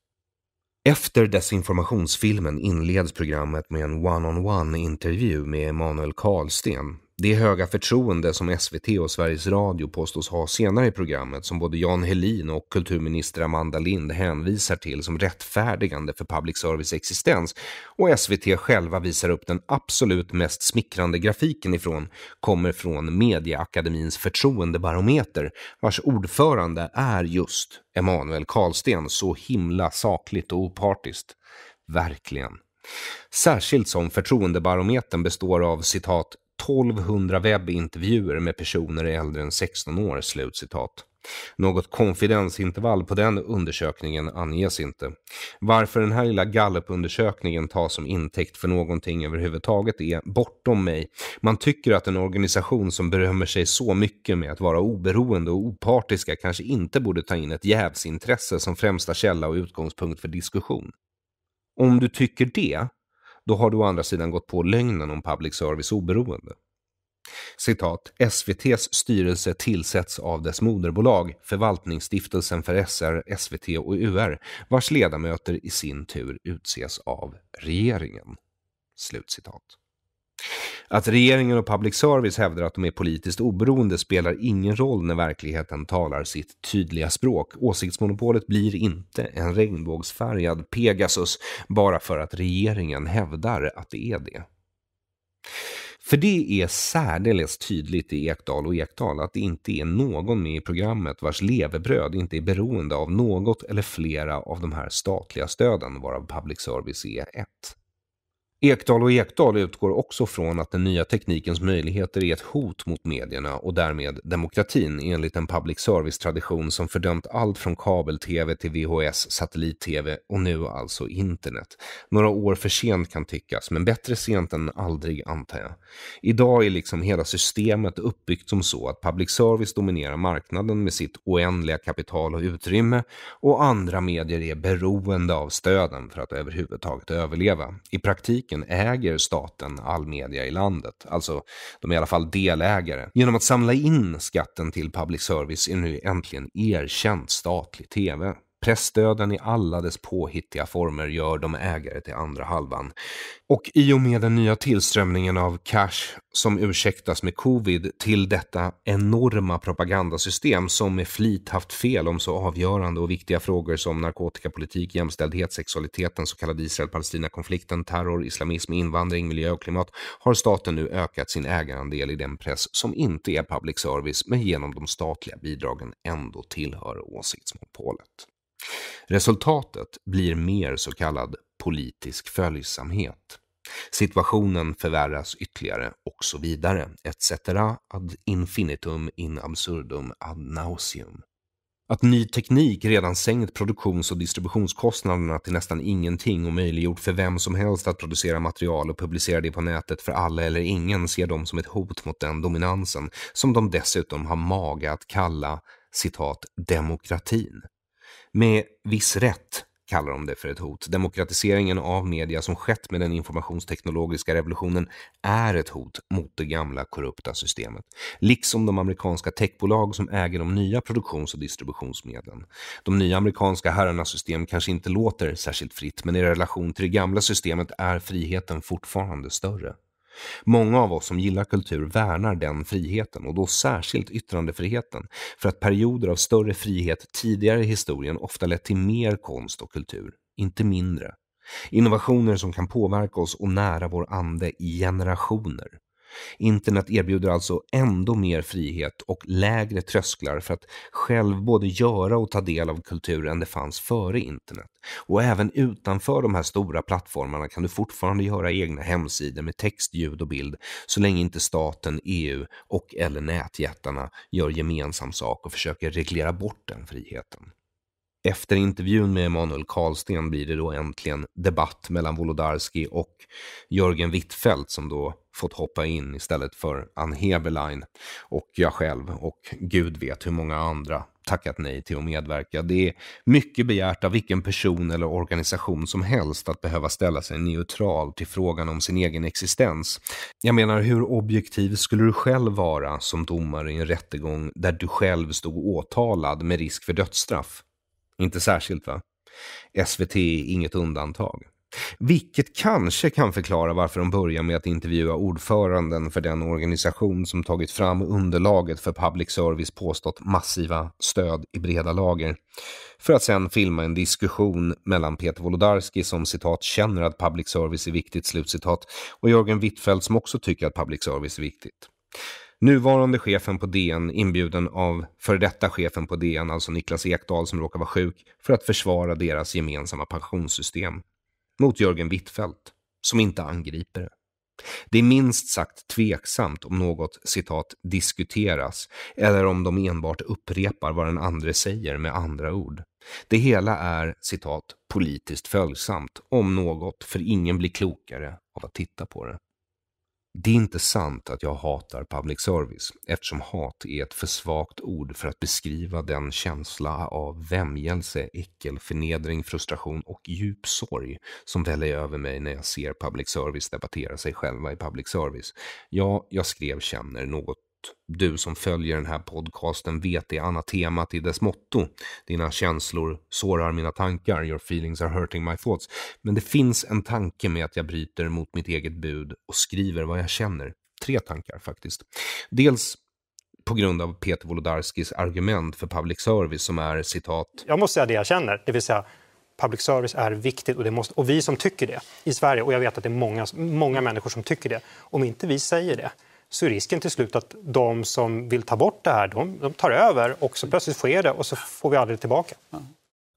Efter desinformationsfilmen inleds programmet med en one-on-one intervju med Emanuel Karlsten. Det höga förtroende som S V T och Sveriges Radio påstås ha senare i programmet, som både Jan Helin och kulturminister Amanda Lind hänvisar till som rättfärdigande för public service existens, och S V T själva visar upp den absolut mest smickrande grafiken ifrån, kommer från Medieakademins förtroendebarometer, vars ordförande är just Emanuel Karlsten, så himla sakligt och opartiskt. Verkligen. Särskilt som förtroendebarometern består av, citat, tolvhundra webbintervjuer med personer äldre än sexton år, slutcitat. Något konfidensintervall på den undersökningen anges inte. Varför den här lilla gallupundersökningen tas som intäkt för någonting överhuvudtaget är bortom mig. Man tycker att en organisation som berömmer sig så mycket med att vara oberoende och opartiska kanske inte borde ta in ett jävsintresse som främsta källa och utgångspunkt för diskussion. Om du tycker det, då har du å andra sidan gått på lögnen om public service oberoende. Citat, S V T:s styrelse tillsätts av dess moderbolag, förvaltningsstiftelsen för S R, S V T och U R, vars ledamöter i sin tur utses av regeringen. Slutcitat. Att regeringen och public service hävdar att de är politiskt oberoende spelar ingen roll när verkligheten talar sitt tydliga språk. Åsiktsmonopolet blir inte en regnbågsfärgad Pegasus bara för att regeringen hävdar att det är det. För det är särdeles tydligt i Ekdal och Ekdal att det inte är någon med i programmet vars levebröd inte är beroende av något eller flera av de här statliga stöden, varav public service är ett. Ekdal och Ekdal utgår också från att den nya teknikens möjligheter är ett hot mot medierna och därmed demokratin, enligt en public service-tradition som fördömt allt från kabel-tv till V H S, satellit-tv och nu alltså internet. Några år för sent kan tyckas, men bättre sent än aldrig, antar jag. Idag är liksom hela systemet uppbyggt som så att public service dominerar marknaden med sitt oändliga kapital och utrymme, och andra medier är beroende av stöden för att överhuvudtaget överleva. I praktiken äger staten all media i landet, alltså de är i alla fall delägare. Genom att samla in skatten till public service är nu äntligen erkänt statlig tv. Presstöden i alla dess påhittiga former gör de ägare till andra halvan. Och i och med den nya tillströmningen av cash, som ursäktas med covid, till detta enorma propagandasystem som med flit haft fel om så avgörande och viktiga frågor som narkotikapolitik, jämställdhet, sexualiteten, så kallad Israel-Palestina-konflikten, terror, islamism, invandring, miljö och klimat, har staten nu ökat sin ägarandel i den press som inte är public service men genom de statliga bidragen ändå tillhör åsiktsmonopolet. Resultatet blir mer så kallad politisk följsamhet. Situationen förvärras ytterligare och så vidare, et cetera ad infinitum in absurdum ad nauseum. Att ny teknik redan sänkt produktions- och distributionskostnaderna till nästan ingenting och möjliggjort för vem som helst att producera material och publicera det på nätet för alla eller ingen ser de som ett hot mot den dominansen som de dessutom har mage att kalla, citat, demokratin. Med viss rätt kallar de det för ett hot. Demokratiseringen av media som skett med den informationsteknologiska revolutionen är ett hot mot det gamla korrupta systemet. Liksom de amerikanska techbolag som äger de nya produktions- och distributionsmedlen. De nya amerikanska herrarnas system kanske inte låter särskilt fritt, men i relation till det gamla systemet är friheten fortfarande större. Många av oss som gillar kultur värnar den friheten, och då särskilt yttrandefriheten, för att perioder av större frihet tidigare i historien ofta lett till mer konst och kultur, inte mindre. Innovationer som kan påverka oss och nära vår ande i generationer. Internet erbjuder alltså ändå mer frihet och lägre trösklar för att själv både göra och ta del av kultur än det fanns före internet. Och även utanför de här stora plattformarna kan du fortfarande göra egna hemsidor med text, ljud och bild så länge inte staten, E U och eller nätjättarna gör gemensam sak och försöker reglera bort den friheten. Efter intervjun med Emanuel Karlsten blir det då äntligen debatt mellan Wolodarski och Jörgen Wittfeldt, som då fått hoppa in istället för Ann Heberlein och jag själv och gud vet hur många andra tackat nej till att medverka. Det är mycket begärt av vilken person eller organisation som helst att behöva ställa sig neutral till frågan om sin egen existens. Jag menar, hur objektiv skulle du själv vara som domare i en rättegång där du själv stod åtalad med risk för dödsstraff? Inte särskilt, va? S V T är inget undantag. Vilket kanske kan förklara varför de börjar med att intervjua ordföranden för den organisation som tagit fram underlaget för public service påstått massiva stöd i breda lager, för att sen filma en diskussion mellan Peter Wolodarski, som citat känner att public service är viktigt, slutcitat, och Jörgen Wittfeldt, som också tycker att public service är viktigt. Nuvarande chefen på D N, inbjuden av för detta chefen på D N, alltså Niklas Ekdal som råkar vara sjuk, för att försvara deras gemensamma pensionssystem. Mot Jörgen Wittfeldt, som inte angriper det. Det är minst sagt tveksamt om något, citat, diskuteras, eller om de enbart upprepar vad den andra säger med andra ord. Det hela är, citat, politiskt följsamt, om något, för ingen blir klokare av att titta på det. Det är inte sant att jag hatar public service, eftersom hat är ett för svagt ord för att beskriva den känsla av vämjelse, äckel, förnedring, frustration och djup sorg som väller över mig när jag ser public service debattera sig själva i public service. Ja, jag skrev känner något. Du som följer den här podcasten vet det anatemat i dess motto. Dina känslor sårar mina tankar. Your feelings are hurting my thoughts. Men det finns en tanke med att jag bryter mot mitt eget bud och skriver vad jag känner. Tre tankar faktiskt. Dels på grund av Peter Wolodarskis argument för public service som är citat... Jag måste säga det jag känner, det vill säga public service är viktigt och, det måste, och vi som tycker det i Sverige, och jag vet att det är många, många människor som tycker det, om inte vi säger det så är risken till slut att de som vill ta bort det här, de, de tar över och så plötsligt sker det och så får vi aldrig tillbaka.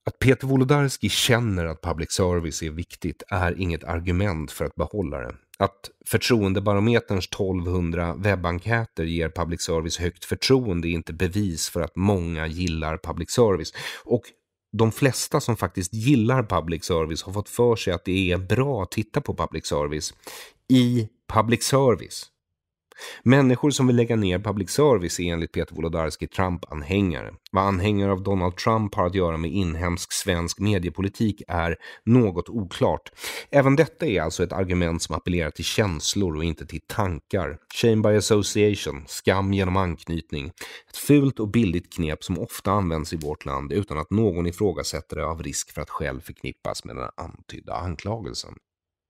Att Peter Wolodarski känner att public service är viktigt är inget argument för att behålla det. Att förtroendebarometerns tolvhundra webbankäter ger public service högt förtroende är inte bevis för att många gillar public service. Och de flesta som faktiskt gillar public service har fått för sig att det är bra att titta på public service i public service. Människor som vill lägga ner public service är enligt Peter Wolodarski Trump-anhängare. Vad anhängare av Donald Trump har att göra med inhemsk svensk mediepolitik är något oklart. Även detta är alltså ett argument som appellerar till känslor och inte till tankar. Shame by association, skam genom anknytning. Ett fult och billigt knep som ofta används i vårt land utan att någon ifrågasätter det av risk för att själv förknippas med den antydda anklagelsen.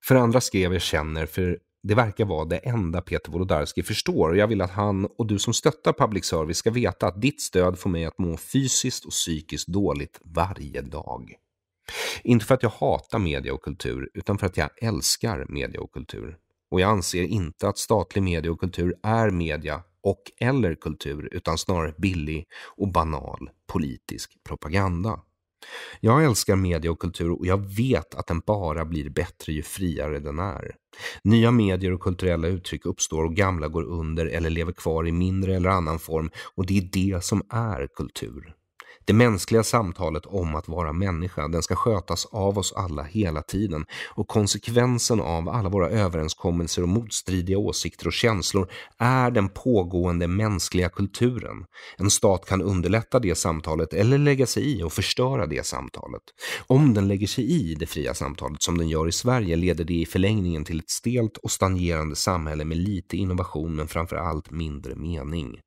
För andra skrev jag känner för... Det verkar vara det enda Peter Wolodarski förstår, och jag vill att han och du som stöttar public service ska veta att ditt stöd får mig att må fysiskt och psykiskt dåligt varje dag. Inte för att jag hatar media och kultur, utan för att jag älskar media och kultur. Och jag anser inte att statlig media och kultur är media och eller kultur, utan snarare billig och banal politisk propaganda. Jag älskar media och kultur och jag vet att den bara blir bättre ju friare den är. Nya medier och kulturella uttryck uppstår och gamla går under eller lever kvar i mindre eller annan form, och det är det som är kultur. Det mänskliga samtalet om att vara människa, den ska skötas av oss alla hela tiden, och konsekvensen av alla våra överenskommelser och motstridiga åsikter och känslor är den pågående mänskliga kulturen. En stat kan underlätta det samtalet eller lägga sig i och förstöra det samtalet. Om den lägger sig i det fria samtalet som den gör i Sverige leder det i förlängningen till ett stelt och stagnerande samhälle med lite innovation men framförallt mindre mening.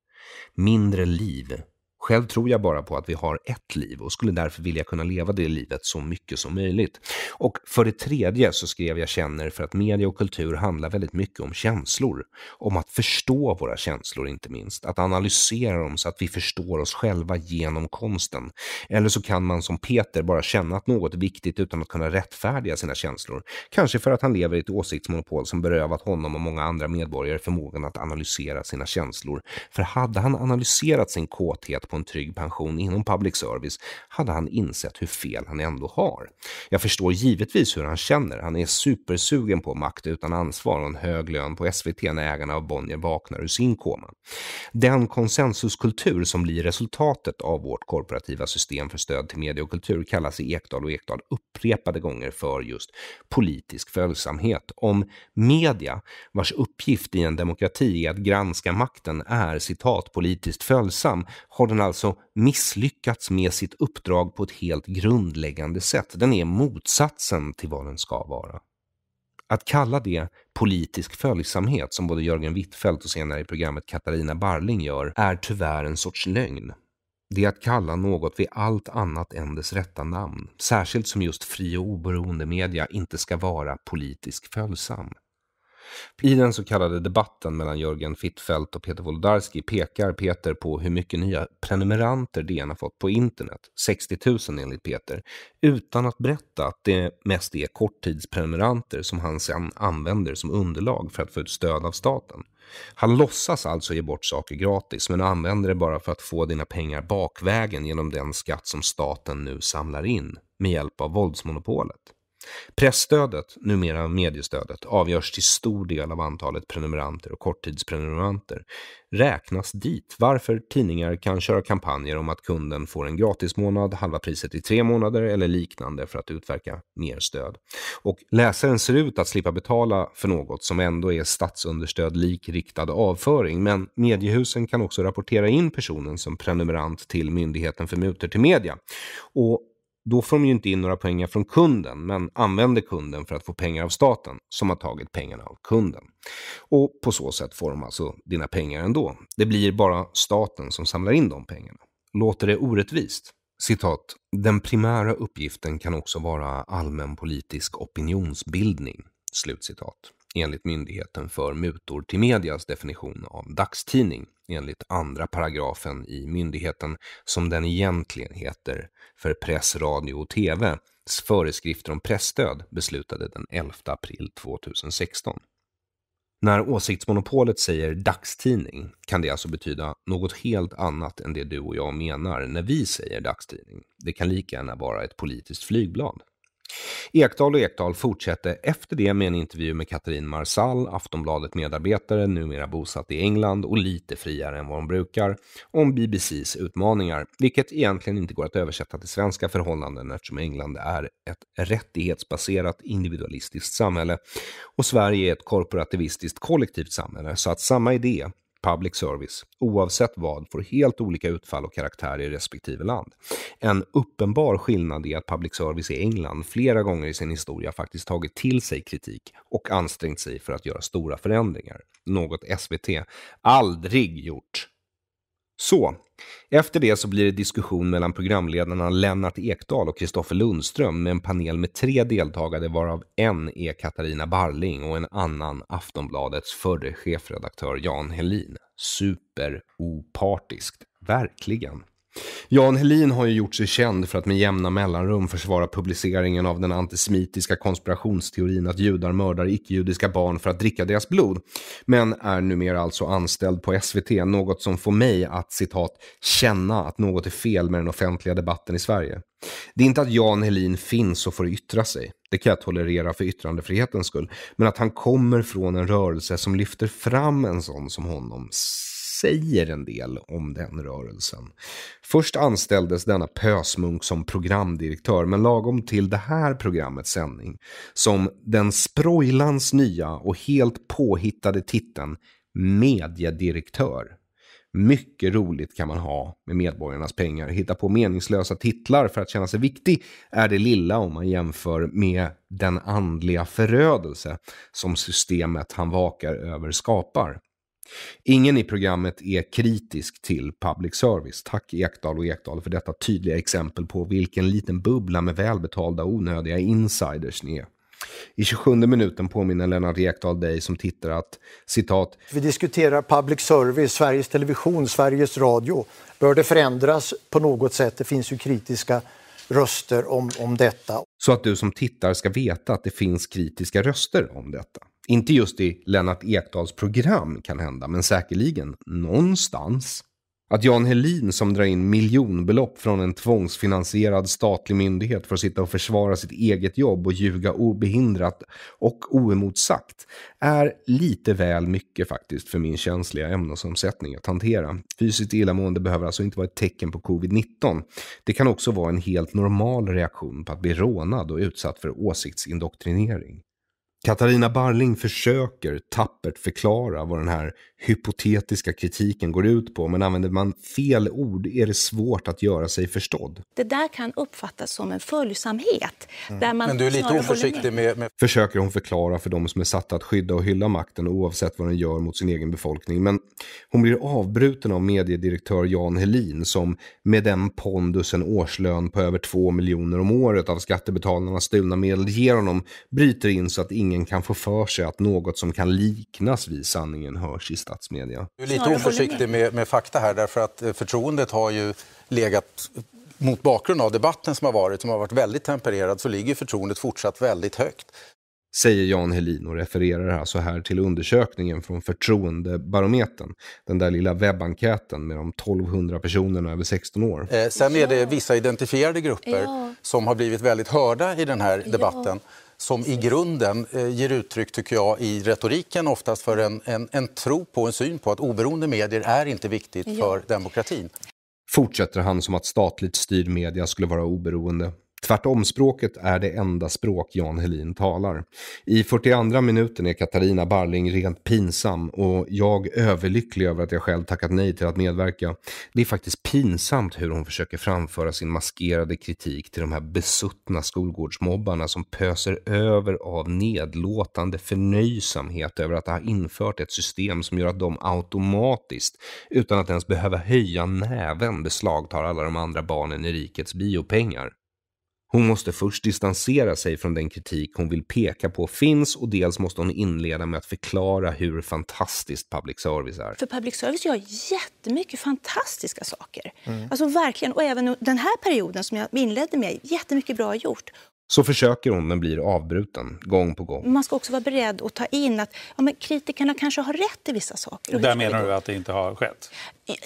Mindre liv. Själv tror jag bara på att vi har ett liv och skulle därför vilja kunna leva det livet så mycket som möjligt. Och för det tredje så skrev jag känner för att media och kultur handlar väldigt mycket om känslor. Om att förstå våra känslor inte minst. Att analysera dem så att vi förstår oss själva genom konsten. Eller så kan man som Peter bara känna att något är viktigt utan att kunna rättfärdiga sina känslor. Kanske för att han lever i ett åsiktsmonopol som berövat honom och många andra medborgare förmågan att analysera sina känslor. För hade han analyserat sin kåthet på en trygg pension inom public service hade han insett hur fel han ändå har. Jag förstår givetvis hur han känner. Han är supersugen på makt utan ansvar och en hög lön på S V T när ägarna av Bonnier vaknar ur sin koma. Den konsensuskultur som blir resultatet av vårt korporativa system för stöd till media och kultur kallas i Ekdal och Ekdal upprepade gånger för just politisk följsamhet. Om media, vars uppgift i en demokrati är att granska makten, är citat politiskt följsam, har den alltså misslyckats med sitt uppdrag på ett helt grundläggande sätt. Den är motsatsen till vad den ska vara. Att kalla det politisk följsamhet, som både Jörgen Wittfeldt och senare i programmet Katarina Barrling gör, är tyvärr en sorts lögn. Det är att kalla något vid allt annat än dess rätta namn, särskilt som just fri och oberoende media inte ska vara politisk följsam. I den så kallade debatten mellan Jörgen Wittfeldt och Peter Wolodarski pekar Peter på hur mycket nya prenumeranter D N har fått på internet, sextio tusen enligt Peter, utan att berätta att det mest är korttidsprenumeranter som han sedan använder som underlag för att få ett stöd av staten. Han låtsas alltså ge bort saker gratis, men använder det bara för att få dina pengar bakvägen genom den skatt som staten nu samlar in med hjälp av våldsmonopolet. Pressstödet, numera mediestödet, avgörs till stor del av antalet prenumeranter och korttidsprenumeranter. Räknas dit varför tidningar kan köra kampanjer om att kunden får en gratis månad, halva priset i tre månader eller liknande för att utverka mer stöd. Och läsaren ser ut att slippa betala för något som ändå är statsunderstöd lik riktad avföring, men mediehusen kan också rapportera in personen som prenumerant till Myndigheten för mutor till media. Och då får de ju inte in några pengar från kunden, men använder kunden för att få pengar av staten som har tagit pengarna av kunden. Och på så sätt får de alltså dina pengar ändå. Det blir bara staten som samlar in de pengarna. Låter det orättvist? Citat, den primära uppgiften kan också vara allmän politisk opinionsbildning. Slutcitat. Enligt Myndigheten för mutor till medias definition av dagstidning, enligt andra paragrafen i myndigheten, som den egentligen heter, för press, radio och tv, föreskrifter om pressstöd, beslutade den elfte april tjugohundrasexton. När åsiktsmonopolet säger dagstidning kan det alltså betyda något helt annat än det du och jag menar när vi säger dagstidning. Det kan lika gärna vara ett politiskt flygblad. Ekdal och Ekdal fortsatte efter det med en intervju med Katrin Marsall, Aftonbladet-medarbetare, numera bosatt i England och lite friare än vad hon brukar, om B B C:s utmaningar, vilket egentligen inte går att översätta till svenska förhållanden eftersom England är ett rättighetsbaserat individualistiskt samhälle och Sverige är ett korporativistiskt kollektivt samhälle, så att samma idé, public service, oavsett vad, får helt olika utfall och karaktär i respektive land. En uppenbar skillnad är att public service i England flera gånger i sin historia faktiskt tagit till sig kritik och ansträngt sig för att göra stora förändringar. Något S V T aldrig gjort. Så, efter det så blir det diskussion mellan programledarna Lennart Ekdal och Kristoffer Lundström med en panel med tre deltagare varav en är Katarina Barrling och en annan Aftonbladets förre chefredaktör Jan Helin. Superopartiskt, verkligen. Jan Helin har ju gjort sig känd för att med jämna mellanrum försvara publiceringen av den antisemitiska konspirationsteorin att judar mördar icke-judiska barn för att dricka deras blod, men är numera alltså anställd på S V T, något som får mig att, citat, känna att något är fel med den offentliga debatten i Sverige. Det är inte att Jan Helin finns och får yttra sig, det kan jag tolerera för yttrandefrihetens skull, men att han kommer från en rörelse som lyfter fram en sån som honom säger en del om den rörelsen. Först anställdes denna pösmunk som programdirektör, men lagom till det här programmets sändning, som den sprojlans nya och helt påhittade titeln mediedirektör. Mycket roligt kan man ha med medborgarnas pengar. Hitta på meningslösa titlar för att känna sig viktig är det lilla om man jämför med den andliga förödelse som systemet han vakar över skapar. Ingen i programmet är kritisk till public service. Tack Ekdal och Ekdal för detta tydliga exempel på vilken liten bubbla med välbetalda onödiga insiders ni är. I tjugosjunde minuten påminner Lennart Ekdal dig som tittar att, citat, vi diskuterar public service, Sveriges Television, Sveriges Radio. Bör det förändras på något sätt? Det finns ju kritiska röster om, om detta. Så att du som tittar ska veta att det finns kritiska röster om detta. Inte just i Lennart Ekdals program kan hända, men säkerligen någonstans. Att Jan Helin som drar in miljonbelopp från en tvångsfinansierad statlig myndighet för att sitta och försvara sitt eget jobb och ljuga obehindrat och oemotsagt är lite väl mycket faktiskt för min känsliga ämnesomsättning att hantera. Fysiskt illamående behöver alltså inte vara ett tecken på covid nitton. Det kan också vara en helt normal reaktion på att bli rånad och utsatt för åsiktsindoktrinering. Katarina Barrling försöker tappert förklara vad den här hypotetiska kritiken går ut på, men använder man fel ord är det svårt att göra sig förstådd. Det där kan uppfattas som en följsamhet. Mm. Där man men du är lite oförsiktig med, med... Försöker hon förklara för de som är satta att skydda och hylla makten oavsett vad den gör mot sin egen befolkning. Men hon blir avbruten av mediedirektör Jan Helin som med den pondus en årslön på över två miljoner om året av skattebetalarnas stulna medel ger honom bryter in så att ingen kan få för sig att något som kan liknas vid sanningen hörs i statsmedia. Du är lite oförsiktig med, med fakta här därför att förtroendet har ju legat mot bakgrund av debatten som har varit, som har varit väldigt tempererad, så ligger förtroendet fortsatt väldigt högt. Säger Jan Helin och refererar här så här till undersökningen från Förtroendebarometern. Den där lilla webbankäten med de tolvhundra personerna över sexton år. Eh, sen är det vissa identifierade grupper ja. som har blivit väldigt hörda i den här debatten. Ja. Som i grunden eh, ger uttryck, tycker jag, i retoriken oftast för en, en, en tro på, en syn på att oberoende medier är inte viktigt ja. för demokratin. Fortsätter han som att statligt styrd media skulle vara oberoende. Tvärtomspråket är det enda språk Jan Helin talar. I fyrtioandra minuten är Katarina Barrling rent pinsam och jag överlycklig över att jag själv tackat nej till att medverka. Det är faktiskt pinsamt hur hon försöker framföra sin maskerade kritik till de här besuttna skolgårdsmobbarna som pöser över av nedlåtande förnöjsamhet över att ha infört ett system som gör att de automatiskt, utan att ens behöva höja näven, beslagtar alla de andra barnen i rikets biopengar. Hon måste först distansera sig från den kritik hon vill peka på finns och dels måste hon inleda med att förklara hur fantastiskt public service är. För public service gör jättemycket fantastiska saker. Mm. Alltså verkligen, och även den här perioden som jag inledde med, jättemycket bra gjort. Så försöker hon men blir avbruten gång på gång. Man ska också vara beredd att ta in att ja, men kritikerna kanske har rätt i vissa saker. Och där menar du att det inte har skett?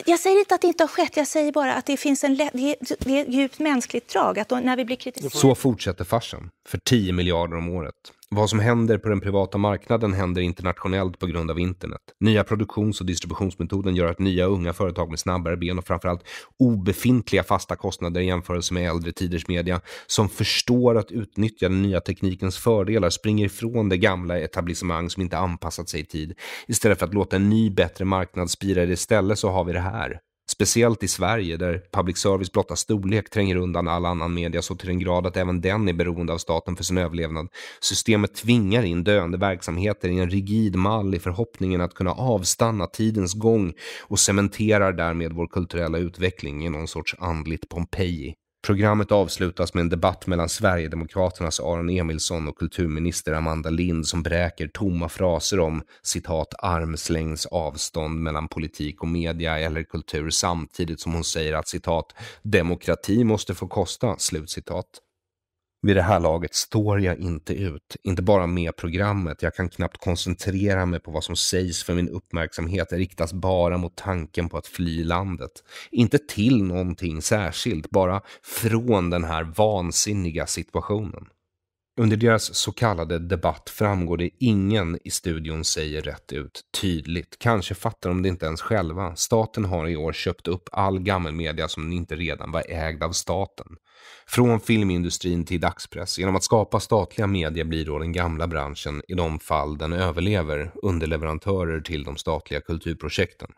Jag säger inte att det inte har skett, jag säger bara att det finns en lä- det är, det är ett djupt mänskligt drag att då, när vi blir kritiserade. Så fortsätter farsen för tio miljarder om året. Vad som händer på den privata marknaden händer internationellt på grund av internet. Nya produktions- och distributionsmetoden gör att nya unga företag med snabbare ben och framförallt obefintliga fasta kostnader i jämförelse med äldre tiders media som förstår att utnyttja den nya teknikens fördelar springer ifrån det gamla etablissemang som inte anpassat sig i tid. Istället för att låta en ny bättre marknad spira i det stället så har vi det här. Speciellt i Sverige där public service blotta storlek tränger undan all annan media så till en grad att även den är beroende av staten för sin överlevnad. Systemet tvingar in döende verksamheter i en rigid mall i förhoppningen att kunna avstanna tidens gång och cementerar därmed vår kulturella utveckling i någon sorts andligt Pompeji. Programmet avslutas med en debatt mellan Sverigedemokraternas Aron Emilsson och kulturminister Amanda Lind som bräker tomma fraser om citat armslängds avstånd mellan politik och media eller kultur samtidigt som hon säger att citat demokrati måste få kosta slutcitat. Vid det här laget står jag inte ut, inte bara med programmet, jag kan knappt koncentrera mig på vad som sägs för min uppmärksamhet riktas bara mot tanken på att fly landet. Inte till någonting särskilt, bara från den här vansinniga situationen. Under deras så kallade debatt framgår det ingen i studion säger rätt ut, tydligt. Kanske fattar de det inte ens själva. Staten har i år köpt upp all gammal media som inte redan var ägd av staten. Från filmindustrin till dagspress. Genom att skapa statliga medier blir då den gamla branschen, i de fall den överlever, underleverantörer till de statliga kulturprojekten.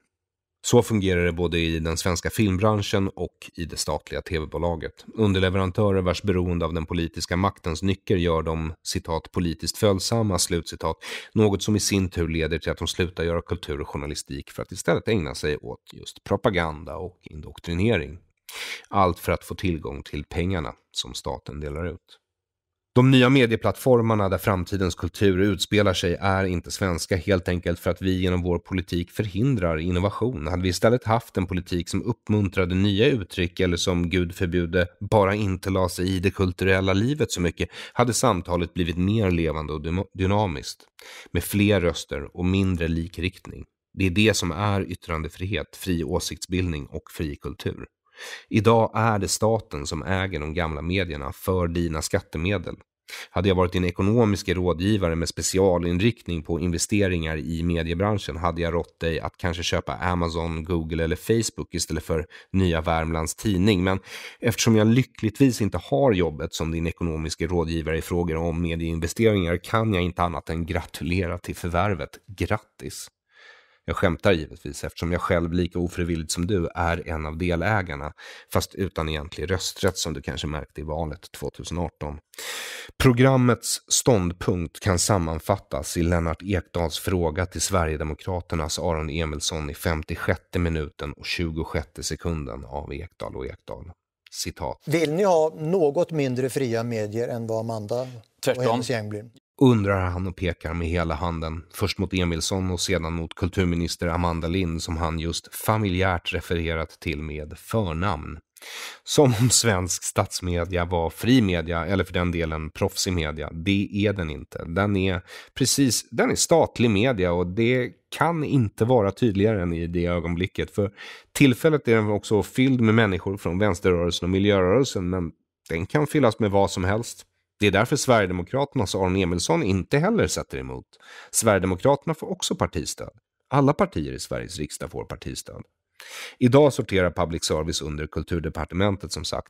Så fungerar det både i den svenska filmbranschen och i det statliga tv-bolaget. Underleverantörer vars beroende av den politiska maktens nyckel gör dem, citat, politiskt följsamma, slutcitat, något som i sin tur leder till att de slutar göra kultur och journalistik för att istället ägna sig åt just propaganda och indoktrinering. Allt för att få tillgång till pengarna som staten delar ut. De nya medieplattformarna där framtidens kultur utspelar sig är inte svenska helt enkelt för att vi genom vår politik förhindrar innovation. Hade vi istället haft en politik som uppmuntrade nya uttryck eller som Gud förbjude bara inte la sig i det kulturella livet så mycket hade samtalet blivit mer levande och dynamiskt med fler röster och mindre likriktning. Det är det som är yttrandefrihet, fri åsiktsbildning och fri kultur. Idag är det staten som äger de gamla medierna för dina skattemedel. Hade jag varit din ekonomiska rådgivare med specialinriktning på investeringar i mediebranschen hade jag rått dig att kanske köpa Amazon, Google eller Facebook istället för Nya Värmlands Tidning. Men eftersom jag lyckligtvis inte har jobbet som din ekonomiska rådgivare i frågor om medieinvesteringar kan jag inte annat än gratulera till förvärvet. Grattis! Jag skämtar givetvis eftersom jag själv lika ofrivilligt som du är en av delägarna fast utan egentlig rösträtt som du kanske märkte i valet tjugo arton. Programmets ståndpunkt kan sammanfattas i Lennart Ekdals fråga till Sverigedemokraternas Aron Emilsson i femtiosjätte minuten och tjugosjätte sekunden av Ekdal och Ekdal. Citat. Vill ni ha något mindre fria medier än vad Amanda och hennes gäng blir? Undrar han och pekar med hela handen, först mot Emilsson och sedan mot kulturminister Amanda Lind som han just familjärt refererat till med förnamn. Som om svensk statsmedia var fri media eller för den delen proffsig media, det är den inte. Den är precis, den är statlig media och det kan inte vara tydligare än i det ögonblicket. För tillfället är den också fylld med människor från vänsterrörelsen och miljörörelsen men den kan fyllas med vad som helst. Det är därför Sverigedemokraternas Aron Emilsson inte heller sätter emot. Sverigedemokraterna får också partistöd. Alla partier i Sveriges riksdag får partistöd. Idag sorterar public service under Kulturdepartementet som sagt.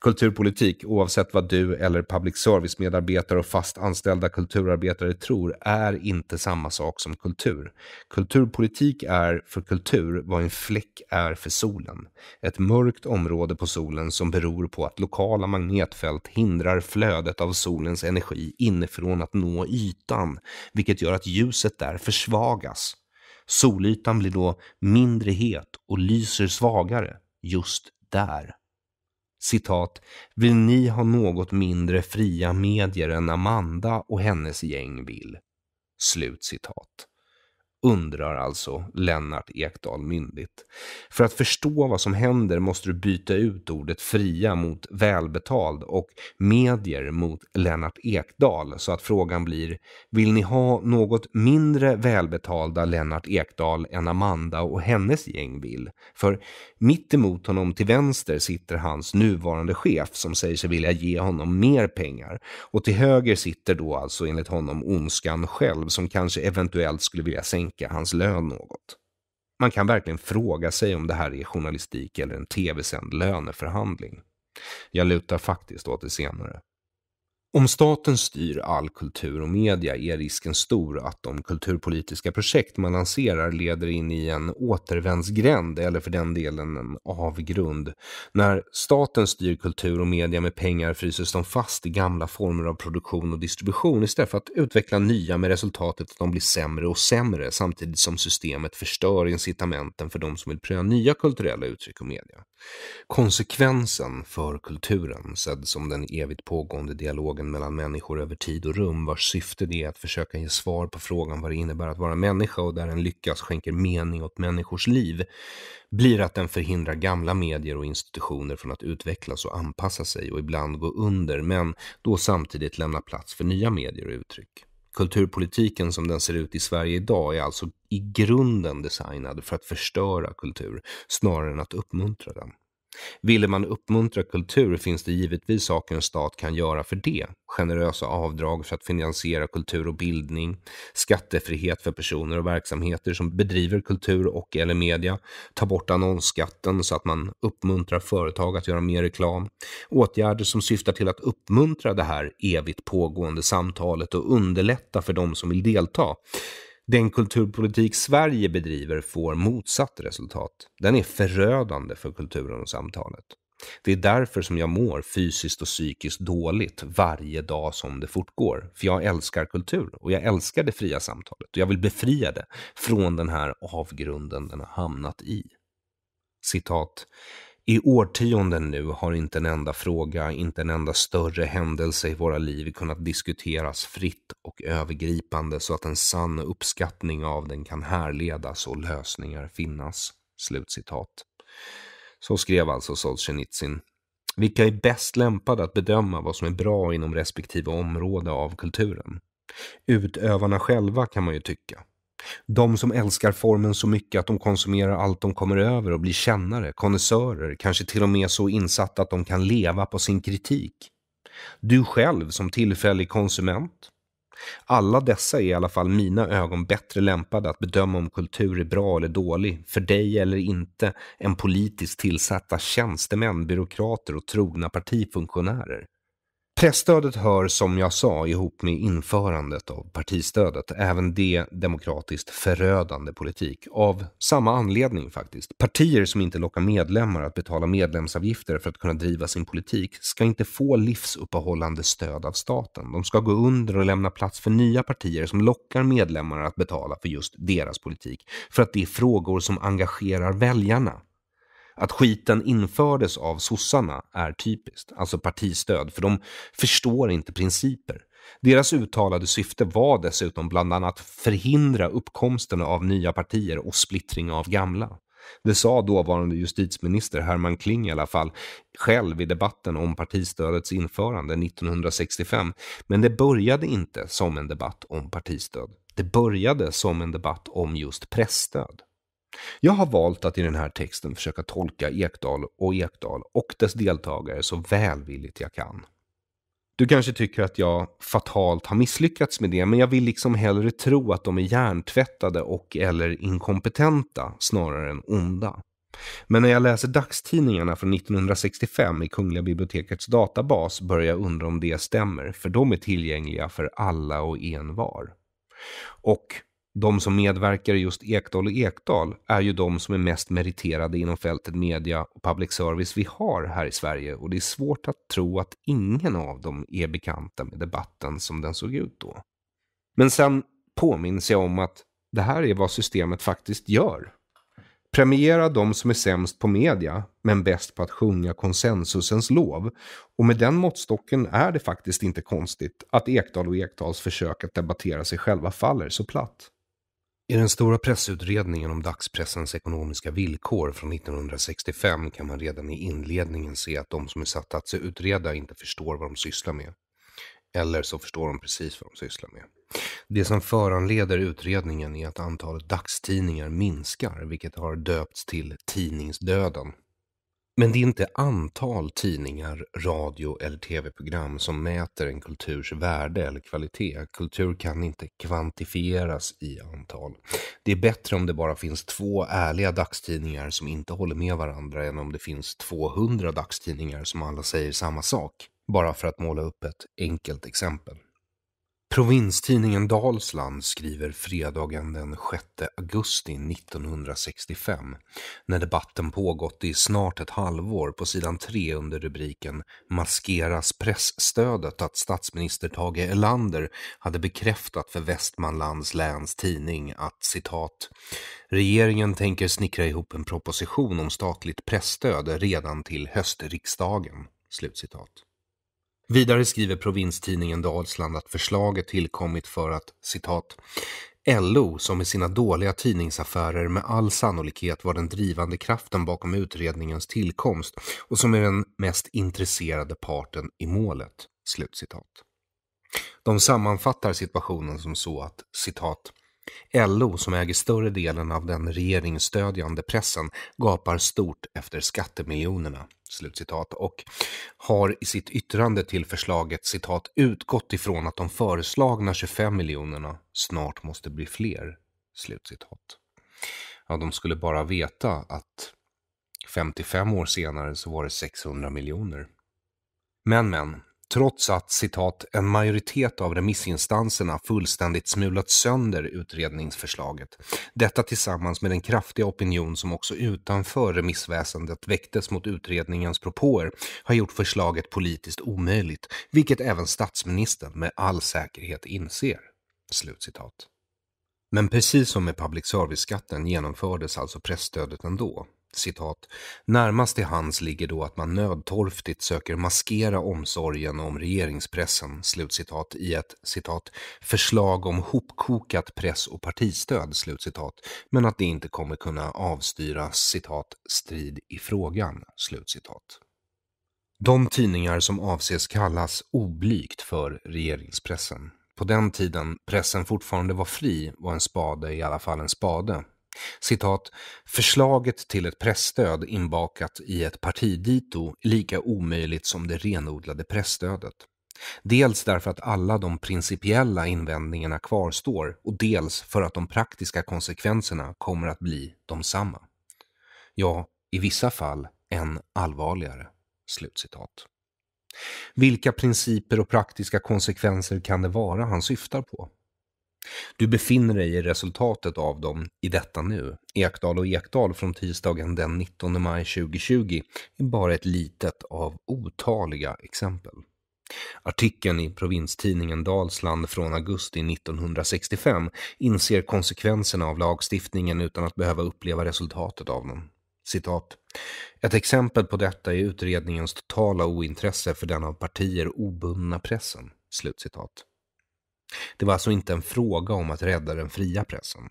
Kulturpolitik, oavsett vad du eller public service-medarbetare och fast anställda kulturarbetare tror, är inte samma sak som kultur. Kulturpolitik är för kultur vad en fläck är för solen. Ett mörkt område på solen som beror på att lokala magnetfält hindrar flödet av solens energi inifrån att nå ytan, vilket gör att ljuset där försvagas. Solytan blir då mindre het och lyser svagare just där. Citat, vill ni ha något mindre fria medier än Amanda och hennes gäng vill? Slut citat. Undrar alltså Lennart Ekdal myndigt. För att förstå vad som händer måste du byta ut ordet fria mot välbetald och medier mot Lennart Ekdal så att frågan blir, vill ni ha något mindre välbetalda Lennart Ekdal än Amanda och hennes gäng vill? För mitt emot honom till vänster sitter hans nuvarande chef som säger sig vilja ge honom mer pengar och till höger sitter då alltså enligt honom ondskan själv som kanske eventuellt skulle vilja sänka hans lön något. Man kan verkligen fråga sig om det här är journalistik eller en tv-sänd löneförhandling. Jag lutar faktiskt åt det senare. Om staten styr all kultur och media är risken stor att de kulturpolitiska projekt man lanserar leder in i en återvändsgränd eller för den delen en avgrund. När staten styr kultur och media med pengar fryses de fast i gamla former av produktion och distribution istället för att utveckla nya med resultatet att de blir sämre och sämre samtidigt som systemet förstör incitamenten för de som vill pröva nya kulturella uttryck och media. Konsekvensen för kulturen, sedd som den evigt pågående dialogen mellan människor över tid och rum vars syfte det är att försöka ge svar på frågan vad det innebär att vara människa och där en lyckas skänker mening åt människors liv blir att den förhindrar gamla medier och institutioner från att utvecklas och anpassa sig och ibland gå under men då samtidigt lämna plats för nya medier och uttryck. Kulturpolitiken som den ser ut i Sverige idag är alltså i grunden designad för att förstöra kultur snarare än att uppmuntra den. Vill man uppmuntra kultur finns det givetvis saker en stat kan göra för det. Generösa avdrag för att finansiera kultur och bildning, skattefrihet för personer och verksamheter som bedriver kultur och eller media, ta bort annonsskatten så att man uppmuntrar företag att göra mer reklam. Åtgärder som syftar till att uppmuntra det här evigt pågående samtalet och underlätta för de som vill delta. Den kulturpolitik Sverige bedriver får motsatt resultat. Den är förödande för kulturen och samtalet. Det är därför som jag mår fysiskt och psykiskt dåligt varje dag som det fortgår. För jag älskar kultur och jag älskar det fria samtalet. Och jag vill befria det från den här avgrunden den har hamnat i. Citat. I årtionden nu har inte en enda fråga, inte en enda större händelse i våra liv kunnat diskuteras fritt och övergripande så att en sann uppskattning av den kan härledas och lösningar finnas. Slutcitat. Så skrev alltså Solzhenitsyn. Vilka är bäst lämpade att bedöma vad som är bra inom respektive område av kulturen? Utövarna själva kan man ju tycka. De som älskar formen så mycket att de konsumerar allt de kommer över och blir kännare, konnässörer, kanske till och med så insatta att de kan leva på sin kritik. Du själv som tillfällig konsument. Alla dessa är i alla fall mina ögon bättre lämpade att bedöma om kultur är bra eller dålig, för dig eller inte, än politiskt tillsatta tjänstemän, byråkrater och trogna partifunktionärer. Presstödet hör, som jag sa, ihop med införandet av partistödet, även det demokratiskt förödande politik, av samma anledning faktiskt. Partier som inte lockar medlemmar att betala medlemsavgifter för att kunna driva sin politik ska inte få livsuppehållande stöd av staten. De ska gå under och lämna plats för nya partier som lockar medlemmar att betala för just deras politik, för att det är frågor som engagerar väljarna. Att skiten infördes av sossarna är typiskt, alltså partistöd, för de förstår inte principer. Deras uttalade syfte var dessutom bland annat förhindra uppkomsten av nya partier och splittring av gamla. Det sa dåvarande justitieminister Herman Kling i alla fall själv i debatten om partistödets införande nittonhundrasextiofem, men det började inte som en debatt om partistöd. Det började som en debatt om just pressstöd. Jag har valt att i den här texten försöka tolka Ekdal och Ekdal och dess deltagare så välvilligt jag kan. Du kanske tycker att jag fatalt har misslyckats med det, men jag vill liksom hellre tro att de är hjärntvättade och eller inkompetenta snarare än onda. Men när jag läser dagstidningarna från nittonhundrasextiofem i Kungliga bibliotekets databas börjar jag undra om det stämmer, för de är tillgängliga för alla och envar. Och de som medverkar i just Ekdal och Ekdal är ju de som är mest meriterade inom fältet media och public service vi har här i Sverige, och det är svårt att tro att ingen av dem är bekanta med debatten som den såg ut då. Men sen påminns jag om att det här är vad systemet faktiskt gör. Premiera de som är sämst på media men bäst på att sjunga konsensusens lov, och med den måttstocken är det faktiskt inte konstigt att Ekdal och Ekdals försök att debattera sig själva faller så platt. I den stora pressutredningen om dagspressens ekonomiska villkor från nittonhundrasextiofem kan man redan i inledningen se att de som är satta att se utreda inte förstår vad de sysslar med. Eller så förstår de precis vad de sysslar med. Det som föranleder utredningen är att antalet dagstidningar minskar, vilket har döpts till tidningsdöden. Men det är inte antal tidningar, radio eller tv-program som mäter en kulturs värde eller kvalitet. Kultur kan inte kvantifieras i antal. Det är bättre om det bara finns två ärliga dagstidningar som inte håller med varandra än om det finns tvåhundra dagstidningar som alla säger samma sak. Bara för att måla upp ett enkelt exempel. Provinstidningen Dalsland skriver fredagen den sjätte augusti nittonhundrasextiofem, när debatten pågått i snart ett halvår, på sidan tre under rubriken "Maskeras pressstödet", att statsminister Tage Erlander hade bekräftat för Västmanlands läns tidning att, citat, "regeringen tänker snickra ihop en proposition om statligt pressstöd redan till höstriksdagen", slutcitat. Vidare skriver Provinstidningen Dalsland att förslaget tillkommit för att, citat, "L O, som i sina dåliga tidningsaffärer med all sannolikhet var den drivande kraften bakom utredningens tillkomst och som är den mest intresserade parten i målet", slutcitat. De sammanfattar situationen som så att, citat, "L O, som äger större delen av den regeringsstödjande pressen, gapar stort efter skattemiljonerna", slutcitat, och har i sitt yttrande till förslaget, citat, "utgått ifrån att de föreslagna tjugofem miljonerna snart måste bli fler", slutcitat. Ja, de skulle bara veta att femtiofem år senare så var det sexhundra miljoner. Men men. Trots att, citat, "en majoritet av remissinstanserna fullständigt smulat sönder utredningsförslaget. Detta tillsammans med den kraftiga opinion som också utanför remissväsendet väcktes mot utredningens propåer har gjort förslaget politiskt omöjligt, vilket även statsministern med all säkerhet inser", slutcitat. Men precis som med public service-skatten genomfördes alltså pressstödet ändå. Citat, "närmast till hands ligger då att man nödtorftigt söker maskera omsorgen om regeringspressen", slutcitat, "i ett, citat, förslag om hopkokat press- och partistöd", slutcitat, "men att det inte kommer kunna avstyras, citat, strid i frågan", slutcitat. De tidningar som avses kallas oblygt för regeringspressen. På den tiden pressen fortfarande var fri var en spade i alla fall en spade. Citat, förslaget till ett pressstöd inbakat i ett partidito är lika omöjligt som det renodlade pressstödet. Dels därför att alla de principiella invändningarna kvarstår och dels för att de praktiska konsekvenserna kommer att bli de samma. Ja, i vissa fall än allvarligare. Slutcitat. Vilka principer och praktiska konsekvenser kan det vara han syftar på? Du befinner dig i resultatet av dem i detta nu. Ekdal och Ekdal från tisdagen den nittonde maj tjugohundratjugo är bara ett litet av otaliga exempel. Artikeln i Provinstidningen Dalsland från augusti nittonhundrasextiofem inser konsekvenserna av lagstiftningen utan att behöva uppleva resultatet av den. Citat. Ett exempel på detta är utredningens totala ointresse för den av partier obundna pressen. Slutcitat. Det var alltså inte en fråga om att rädda den fria pressen.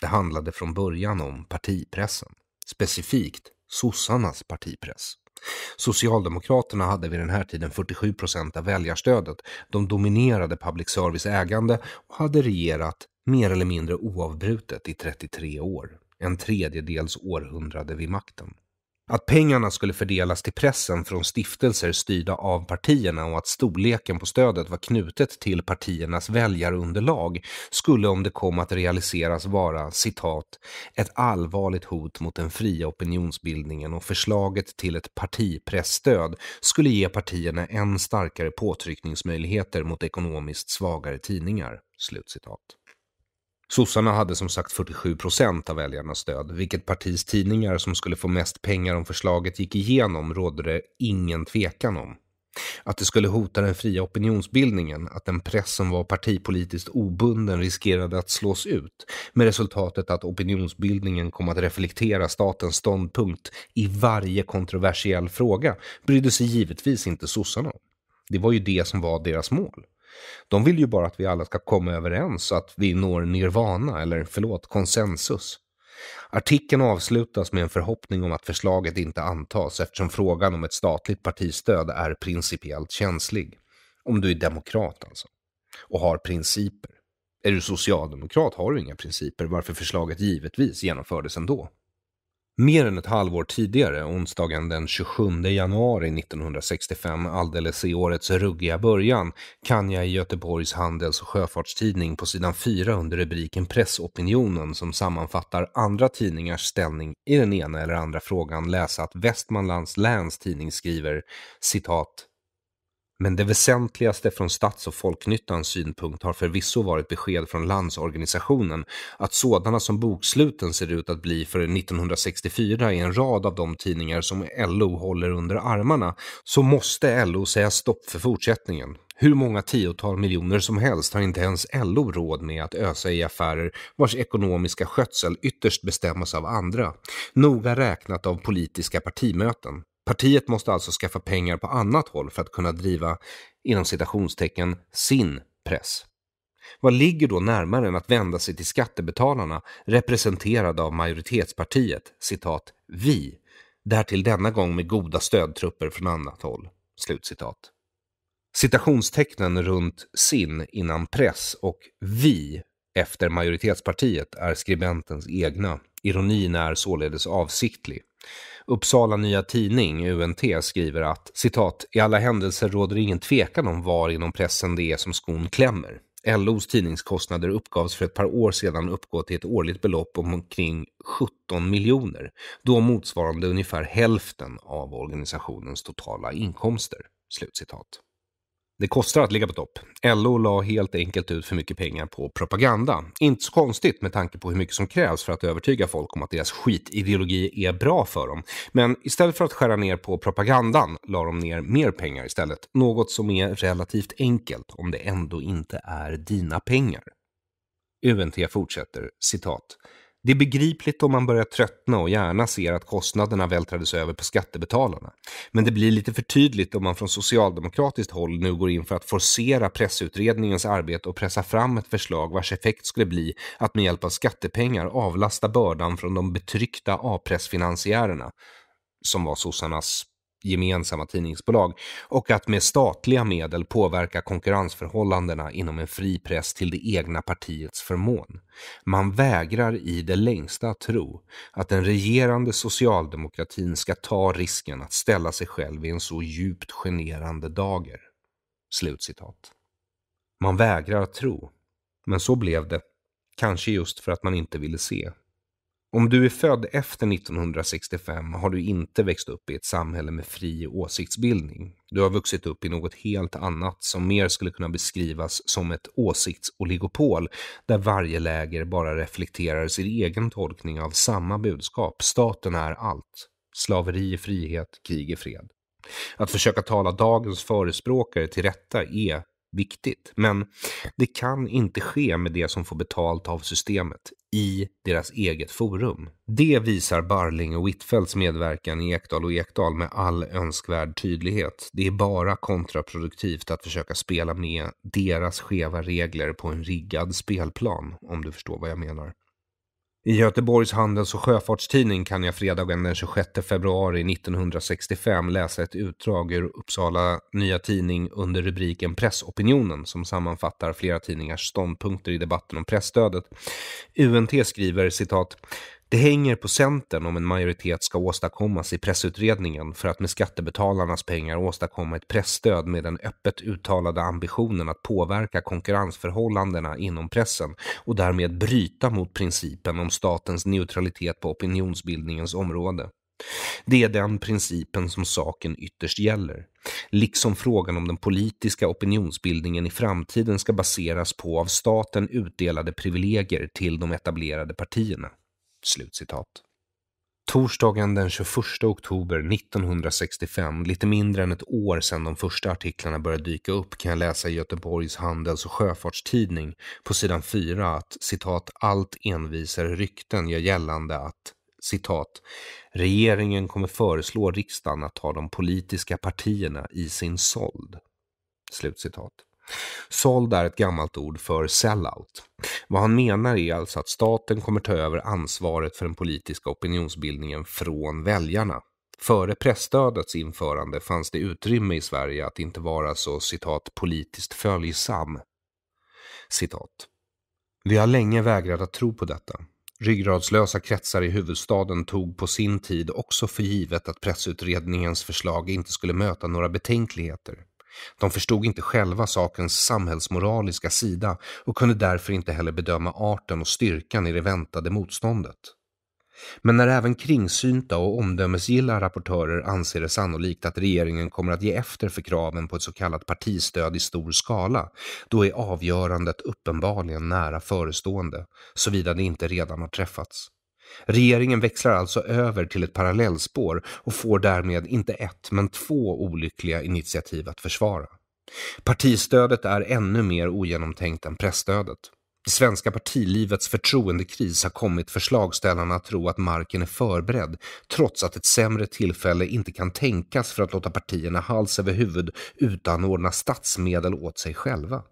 Det handlade från början om partipressen. Specifikt sossarnas partipress. Socialdemokraterna hade vid den här tiden fyrtiosju procent av väljarstödet. De dominerade public service ägande och hade regerat mer eller mindre oavbrutet i trettiotre år. En tredjedels århundrade vid makten. Att pengarna skulle fördelas till pressen från stiftelser styrda av partierna och att storleken på stödet var knutet till partiernas väljarunderlag skulle om det kom att realiseras vara, citat, ett allvarligt hot mot den fria opinionsbildningen och förslaget till ett partipressstöd skulle ge partierna än starkare påtryckningsmöjligheter mot ekonomiskt svagare tidningar. Slutcitat. Sossarna hade som sagt fyrtiosju procent av väljarnas stöd, vilket partis tidningar som skulle få mest pengar om förslaget gick igenom rådde det ingen tvekan om. Att det skulle hota den fria opinionsbildningen, att den press som var partipolitiskt obunden riskerade att slås ut, med resultatet att opinionsbildningen kom att reflektera statens ståndpunkt i varje kontroversiell fråga, brydde sig givetvis inte sossarna om. Det var ju det som var deras mål. De vill ju bara att vi alla ska komma överens så att vi når nirvana eller förlåt konsensus. Artikeln avslutas med en förhoppning om att förslaget inte antas eftersom frågan om ett statligt partistöd är principiellt känslig. Om du är demokrat alltså och har principer. Är du socialdemokrat har du inga principer varför förslaget givetvis genomfördes ändå. Mer än ett halvår tidigare, onsdagen den tjugosjunde januari nittonhundrasextiofem, alldeles i årets ruggiga början, kan jag i Göteborgs handels- och sjöfartstidning på sidan fyra under rubriken Pressopinionen som sammanfattar andra tidningars ställning i den ena eller andra frågan läsa att Västmanlands läns tidning skriver, citat, men det väsentligaste från stats- och folknyttans synpunkt har förvisso varit besked från landsorganisationen att sådana som boksluten ser ut att bli för nittonhundrasextiofyra i en rad av de tidningar som L O håller under armarna så måste L O säga stopp för fortsättningen. Hur många tiotal miljoner som helst har inte ens L O råd med att ösa i affärer vars ekonomiska skötsel ytterst bestämmas av andra, noga räknat av politiska partimöten. Partiet måste alltså skaffa pengar på annat håll för att kunna driva, inom citationstecken, sin press. Vad ligger då närmare än att vända sig till skattebetalarna representerade av majoritetspartiet, citat, vi, därtill denna gång med goda stödtrupper från annat håll, slutcitat. Citationstecknen runt sin innan press och vi efter majoritetspartiet är skribentens egna. Ironin är således avsiktlig. Uppsala Nya Tidning, U N T, skriver att, citat, i alla händelser råder ingen tvekan om var inom pressen det är som skon klämmer. L O:s tidningskostnader uppgavs för ett par år sedan uppgå till ett årligt belopp om omkring sjutton miljoner, då motsvarande ungefär hälften av organisationens totala inkomster. Slutcitat. Det kostar att ligga på topp. L O la helt enkelt ut för mycket pengar på propaganda. Inte så konstigt med tanke på hur mycket som krävs för att övertyga folk om att deras skitideologi är bra för dem. Men istället för att skära ner på propagandan la de ner mer pengar istället. Något som är relativt enkelt om det ändå inte är dina pengar. U N T fortsätter, citat. Det är begripligt om man börjar tröttna och gärna ser att kostnaderna vältrades över på skattebetalarna. Men det blir lite för tydligt om man från socialdemokratiskt håll nu går in för att forcera pressutredningens arbete och pressa fram ett förslag vars effekt skulle bli att med hjälp av skattepengar avlasta bördan från de betryckta A-pressfinansiärerna som var sossarnas gemensamma tidningsbolag och att med statliga medel påverka konkurrensförhållandena inom en fri press till det egna partiets förmån. Man vägrar i det längsta tro att den regerande socialdemokratin ska ta risken att ställa sig själv i en så djupt generande dager. Slutcitat. Man vägrar tro, men så blev det. Kanske just för att man inte ville se. Om du är född efter nittonhundrasextiofem har du inte växt upp i ett samhälle med fri åsiktsbildning. Du har vuxit upp i något helt annat som mer skulle kunna beskrivas som ett åsiktsoligopol där varje läger bara reflekterar sin egen tolkning av samma budskap. Staten är allt. Slaveri är frihet, krig är fred. Att försöka tala dagens förespråkare till rätta är viktigt, men det kan inte ske med det som får betalt av systemet i deras eget forum. Det visar Barrling och Wittfeldts medverkan i Ekdal och Ekdal med all önskvärd tydlighet. Det är bara kontraproduktivt att försöka spela med deras skeva regler på en riggad spelplan, om du förstår vad jag menar. I Göteborgs handels- och sjöfartstidning kan jag fredagen den tjugosjätte februari nittonhundrasextiofem läsa ett utdrag ur Uppsala Nya Tidning under rubriken Pressopinionen som sammanfattar flera tidningars ståndpunkter i debatten om pressstödet. U N T skriver, citat, det hänger på Centern om en majoritet ska åstadkommas i pressutredningen för att med skattebetalarnas pengar åstadkomma ett pressstöd med den öppet uttalade ambitionen att påverka konkurrensförhållandena inom pressen och därmed bryta mot principen om statens neutralitet på opinionsbildningens område. Det är den principen som saken ytterst gäller. Liksom frågan om den politiska opinionsbildningen i framtiden ska baseras på av staten utdelade privilegier till de etablerade partierna. Slutcitat. Torsdagen den tjugoförsta oktober nittonhundrasextiofem, lite mindre än ett år sedan de första artiklarna började dyka upp, kan jag läsa i Göteborgs handels- och sjöfartstidning på sidan fyra att, citat, allt envisare rykten gör gällande att, citat, regeringen kommer föreslå riksdagen att ta de politiska partierna i sin såld. Slutcitat. Såld är ett gammalt ord för sellout. Vad han menar är alltså att staten kommer ta över ansvaret för den politiska opinionsbildningen från väljarna. Före pressstödets införande fanns det utrymme i Sverige att inte vara så, citat, politiskt följsam. Citat. Vi har länge vägrat att tro på detta. Ryggradslösa kretsar i huvudstaden tog på sin tid också för givet att pressutredningens förslag inte skulle möta några betänkligheter. De förstod inte själva sakens samhällsmoraliska sida och kunde därför inte heller bedöma arten och styrkan i det väntade motståndet. Men när även kringsynta och omdömesgilla rapportörer anser det sannolikt att regeringen kommer att ge efter för kraven på ett så kallat partistöd i stor skala, då är avgörandet uppenbarligen nära förestående, såvida det inte redan har träffats. Regeringen växlar alltså över till ett parallellspår och får därmed inte ett men två olyckliga initiativ att försvara. Partistödet är ännu mer ogenomtänkt än pressstödet. I svenska partilivets förtroendekris har kommit förslagställarna att tro att marken är förberedd trots att ett sämre tillfälle inte kan tänkas för att låta partierna hals över huvud utanordna statsmedel åt sig själva.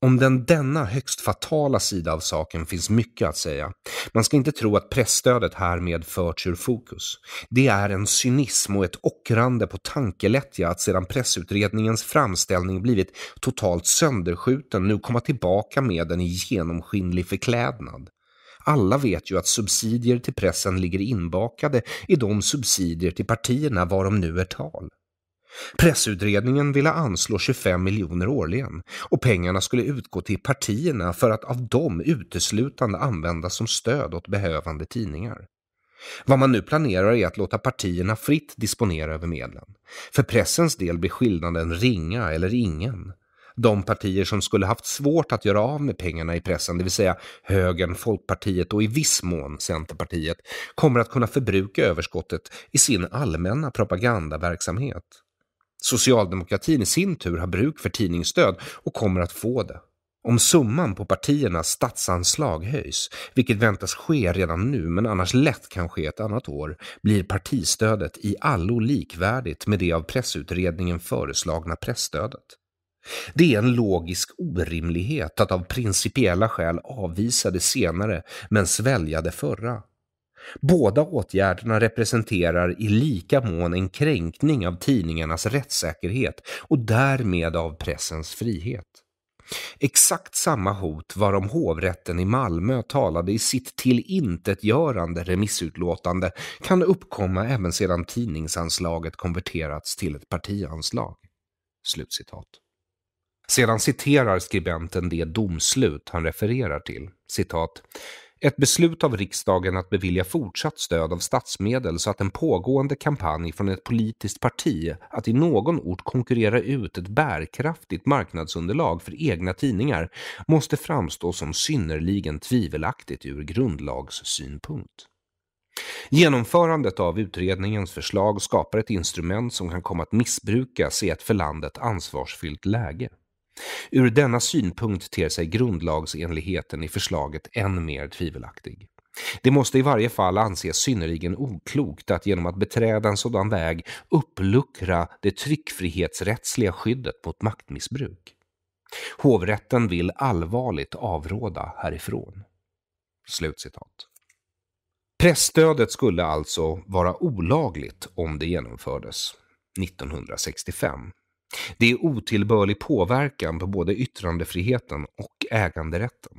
Om den denna högst fatala sida av saken finns mycket att säga. Man ska inte tro att pressstödet härmed förts ur fokus. Det är en cynism och ett ockrande på tankelättja att sedan pressutredningens framställning blivit totalt sönderskjuten nu komma tillbaka med en genomskinlig förklädnad. Alla vet ju att subsidier till pressen ligger inbakade i de subsidier till partierna varom nu är tal. Pressutredningen ville anslå tjugofem miljoner årligen och pengarna skulle utgå till partierna för att av dem uteslutande användas som stöd åt behövande tidningar. Vad man nu planerar är att låta partierna fritt disponera över medlen. För pressens del blir skillnaden ringa eller ingen. De partier som skulle haft svårt att göra av med pengarna i pressen, det vill säga högern, Folkpartiet och i viss mån Centerpartiet, kommer att kunna förbruka överskottet i sin allmänna propagandaverksamhet. Socialdemokratin i sin tur har bruk för tidningsstöd och kommer att få det. Om summan på partiernas statsanslag höjs, vilket väntas ske redan nu men annars lätt kan ske ett annat år, blir partistödet i allo likvärdigt med det av pressutredningen föreslagna pressstödet. Det är en logisk orimlighet att av principiella skäl avvisa det senare men svälja det förra. Båda åtgärderna representerar i lika mån en kränkning av tidningarnas rättssäkerhet och därmed av pressens frihet. Exakt samma hot varom hovrätten i Malmö talade i sitt tillintetgörande remissutlåtande kan uppkomma även sedan tidningsanslaget konverterats till ett partianslag. Slutcitat. Sedan citerar skribenten det domslut han refererar till. Citat. Ett beslut av riksdagen att bevilja fortsatt stöd av statsmedel så att en pågående kampanj från ett politiskt parti att i någon ort konkurrera ut ett bärkraftigt marknadsunderlag för egna tidningar måste framstå som synnerligen tvivelaktigt ur grundlagssynpunkt. Genomförandet av utredningens förslag skapar ett instrument som kan komma att missbrukas i ett för landet ansvarsfyllt läge. Ur denna synpunkt ter sig grundlagsenligheten i förslaget än mer tvivelaktig. Det måste i varje fall anses synnerligen oklokt att genom att beträda en sådan väg uppluckra det tryckfrihetsrättsliga skyddet mot maktmissbruk. Hovrätten vill allvarligt avråda härifrån. Slutcitat. Presstödet skulle alltså vara olagligt om det genomfördes nittonhundrasextiofem. Det är otillbörlig påverkan på både yttrandefriheten och äganderätten.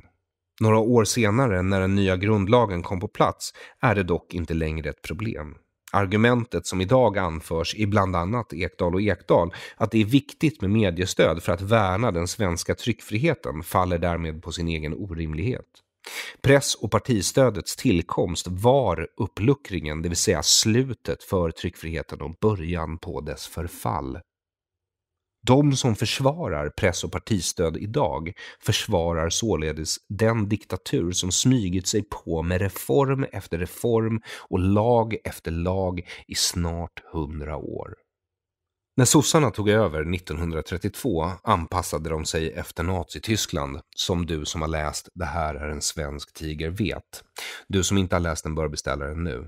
Några år senare när den nya grundlagen kom på plats är det dock inte längre ett problem. Argumentet som idag anförs i bland annat Ekdal och Ekdal att det är viktigt med mediestöd för att värna den svenska tryckfriheten faller därmed på sin egen orimlighet. Press- och partistödets tillkomst var uppluckringen, det vill säga slutet för tryckfriheten och början på dess förfall. De som försvarar press- och partistöd idag försvarar således den diktatur som smygit sig på med reform efter reform och lag efter lag i snart hundra år. När sossarna tog över nittonhundratrettiotvå anpassade de sig efter Nazityskland, som du som har läst Det här är en svensk tiger vet. Du som inte har läst den bör beställa den nu.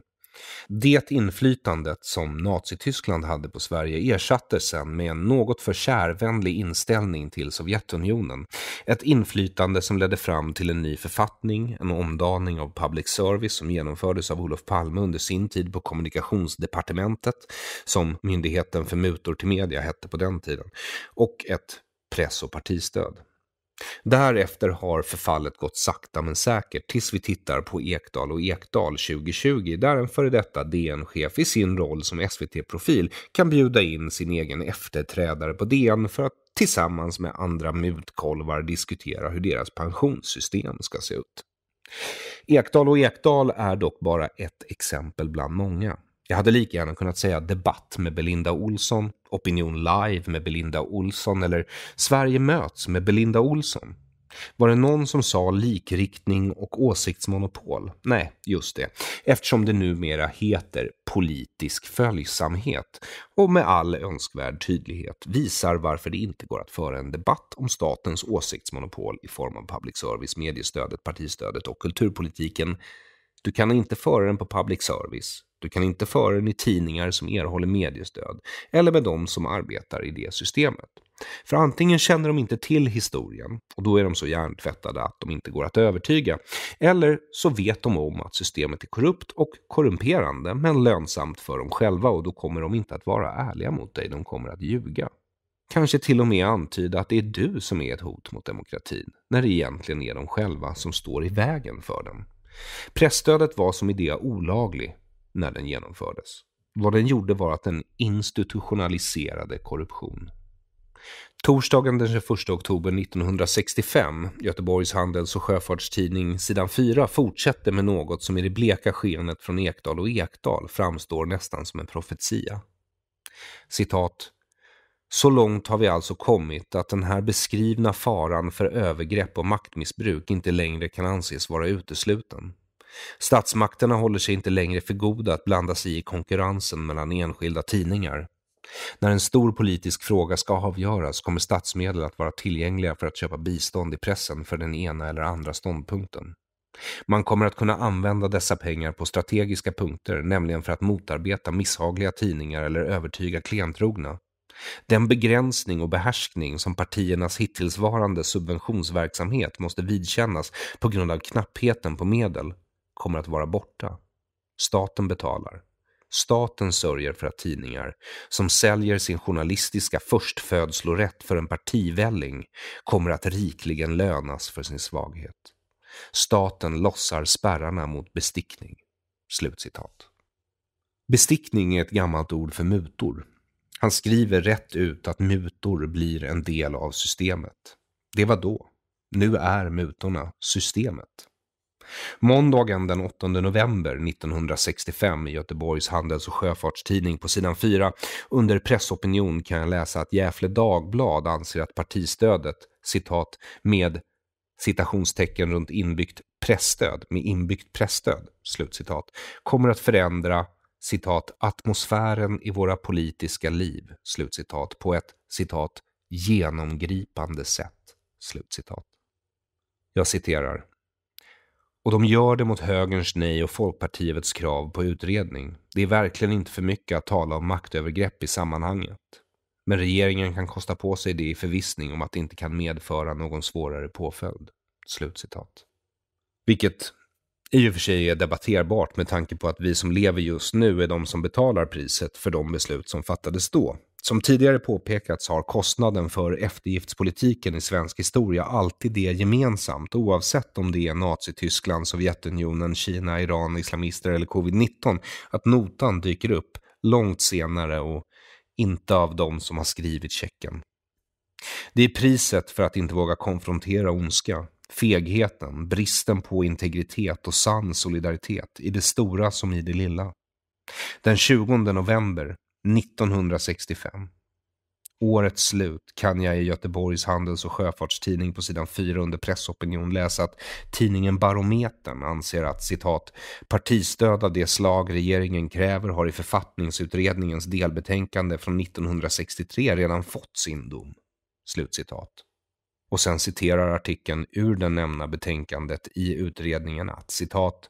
Det inflytandet som Nazityskland hade på Sverige ersattes sen med en något för kärvänlig inställning till Sovjetunionen. Ett inflytande som ledde fram till en ny författning, en omdaning av public service som genomfördes av Olof Palme under sin tid på kommunikationsdepartementet, som myndigheten för mutor till media hette på den tiden, och ett press- och partistöd. Därefter har förfallet gått sakta men säkert tills vi tittar på Ekdal och Ekdal tjugohundratjugo där en före detta D N-chef i sin roll som S V T-profil kan bjuda in sin egen efterträdare på D N för att tillsammans med andra mutkolvar diskutera hur deras pensionssystem ska se ut. Ekdal och Ekdal är dock bara ett exempel bland många. Jag hade lika gärna kunnat säga debatt med Belinda Olsson, Opinion Live med Belinda Olsson eller Sverige möts med Belinda Olsson. Var det någon som sa likriktning och åsiktsmonopol? Nej, just det. Eftersom det numera heter politisk följsamhet och med all önskvärd tydlighet visar varför det inte går att föra en debatt om statens åsiktsmonopol i form av public service, mediestödet, partistödet och kulturpolitiken. Du kan inte föra den på public service. Du kan inte föra den i tidningar som erhåller mediestöd eller med de som arbetar i det systemet. För antingen känner de inte till historien och då är de så hjärntvättade att de inte går att övertyga, eller så vet de om att systemet är korrupt och korrumperande men lönsamt för dem själva och då kommer de inte att vara ärliga mot dig, de kommer att ljuga. Kanske till och med antyda att det är du som är ett hot mot demokratin när det egentligen är de själva som står i vägen för den. Presstödet var som idé olaglig när den genomfördes. Vad den gjorde var att den institutionaliserade korruption. Torsdagen den tjugoförsta oktober nittonhundrasextiofem, Göteborgs handels- och sjöfartstidning sidan fyra fortsätter med något som i det bleka skenet från Ekdal och Ekdal framstår nästan som en profetia. Citat. Så långt har vi alltså kommit att den här beskrivna faran för övergrepp och maktmissbruk inte längre kan anses vara utesluten. Statsmakterna håller sig inte längre för goda att blanda sig i konkurrensen mellan enskilda tidningar. När en stor politisk fråga ska avgöras kommer statsmedel att vara tillgängliga för att köpa bistånd i pressen för den ena eller andra ståndpunkten. Man kommer att kunna använda dessa pengar på strategiska punkter, nämligen för att motarbeta misshagliga tidningar eller övertyga klentrogna. Den begränsning och behärskning som partiernas hittillsvarande subventionsverksamhet måste vidkännas på grund av knappheten på medel kommer att vara borta. Staten betalar. Staten sörjer för att tidningar som säljer sin journalistiska förstfödslorätt för en partivälling kommer att rikligen lönas för sin svaghet. Staten lossar spärrarna mot bestickning. Slutcitat. Bestickning är ett gammalt ord för mutor. Han skriver rätt ut att mutor blir en del av systemet. Det var då. Nu är mutorna systemet. Måndagen den åttonde november nittonhundrasextiofem i Göteborgs handels- och sjöfartstidning på sidan fyra under pressopinion kan jag läsa att Gefle Dagblad anser att partistödet, citat, med citationstecken runt inbyggt pressstöd, med inbyggt pressstöd, slutcitat, kommer att förändra, citat, atmosfären i våra politiska liv, slutcitat, på ett, citat, genomgripande sätt, slutcitat. Jag citerar. Och de gör det mot högerns nej och Folkpartiets krav på utredning. Det är verkligen inte för mycket att tala om maktövergrepp i sammanhanget. Men regeringen kan kosta på sig det i förvissning om att det inte kan medföra någon svårare påföljd. Slutcitat. Vilket i och för sig är debatterbart med tanke på att vi som lever just nu är de som betalar priset för de beslut som fattades då. Som tidigare påpekats har kostnaden för eftergiftspolitiken i svensk historia alltid det gemensamt, oavsett om det är Nazityskland, Sovjetunionen, Kina, Iran, islamister eller covid nitton, att notan dyker upp långt senare och inte av de som har skrivit checken. Det är priset för att inte våga konfrontera ondska, fegheten, bristen på integritet och sann solidaritet i det stora som i det lilla. Den tjugonde november nittonhundrasextiofem. Årets slut kan jag i Göteborgs handels- och sjöfartstidning på sidan fyra under pressopinion läsa att tidningen Barometern anser att, citat, partistöd av det slag regeringen kräver har i författningsutredningens delbetänkande från nittonhundrasextiotre redan fått sin dom. Slutcitat. Och sen citerar artikeln ur den nämnda betänkandet i utredningen att, citat,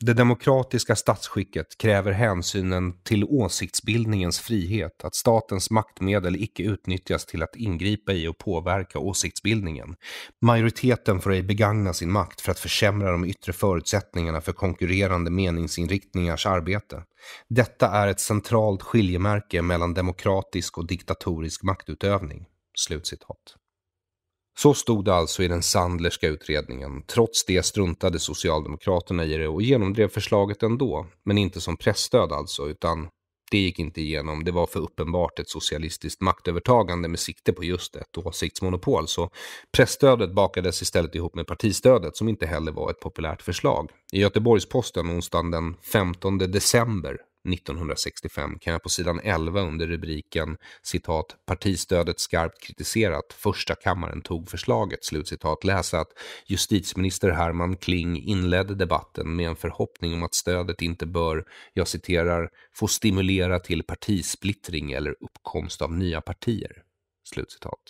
det demokratiska statsskicket kräver hänsynen till åsiktsbildningens frihet, att statens maktmedel icke utnyttjas till att ingripa i och påverka åsiktsbildningen. Majoriteten får ej begagna sin makt för att försämra de yttre förutsättningarna för konkurrerande meningsinriktningars arbete. Detta är ett centralt skiljemärke mellan demokratisk och diktatorisk maktutövning. Slutcitat. Så stod det alltså i den Sandlerska utredningen. Trots det struntade Socialdemokraterna i det och genomdrev förslaget ändå. Men inte som pressstöd alltså, utan det gick inte igenom. Det var för uppenbart ett socialistiskt maktövertagande med sikte på just ett åsiktsmonopol. Så pressstödet bakades istället ihop med partistödet som inte heller var ett populärt förslag. I Göteborgs-Posten onsdagen den femtonde december nittonhundrasextiofem kan jag på sidan elva under rubriken, citat, partistödet skarpt kritiserat, första kammaren tog förslaget, slutcitat, läsa att justitieminister Herman Kling inledde debatten med en förhoppning om att stödet inte bör, jag citerar, få stimulera till partisplittring eller uppkomst av nya partier, slutcitat.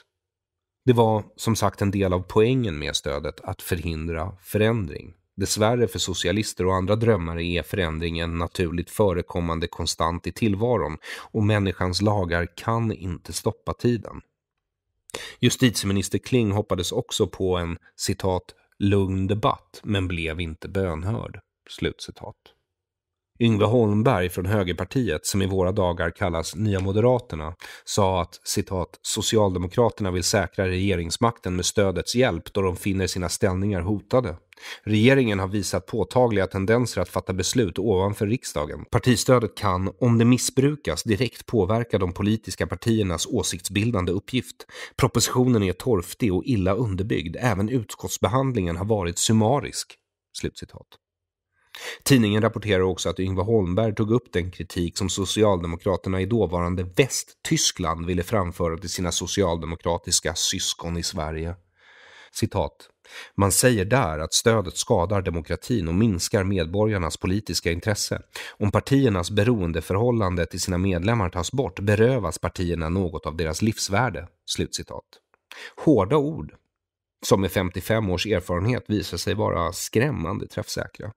Det var som sagt en del av poängen med stödet att förhindra förändring. Dessvärre för socialister och andra drömmare är förändringen naturligt förekommande konstant i tillvaron och människans lagar kan inte stoppa tiden. Justitieminister Kling hoppades också på en, citat, lugn debatt men blev inte bönhörd, slutcitat. Yngve Holmberg från Högerpartiet, som i våra dagar kallas Nya Moderaterna, sa att, citat, Socialdemokraterna vill säkra regeringsmakten med stödets hjälp då de finner sina ställningar hotade. Regeringen har visat påtagliga tendenser att fatta beslut ovanför riksdagen. Partistödet kan, om det missbrukas, direkt påverka de politiska partiernas åsiktsbildande uppgift. Propositionen är torftig och illa underbyggd. Även utskottsbehandlingen har varit summarisk. Slutcitat. Tidningen rapporterar också att Yngve Holmberg tog upp den kritik som Socialdemokraterna i dåvarande Västtyskland ville framföra till sina socialdemokratiska syskon i Sverige. Citat. Man säger där att stödet skadar demokratin och minskar medborgarnas politiska intresse. Om partiernas beroendeförhållande till sina medlemmar tas bort berövas partierna något av deras livsvärde. Slutcitat. Hårda ord som med femtiofem års erfarenhet visar sig vara skrämmande träffsäkra.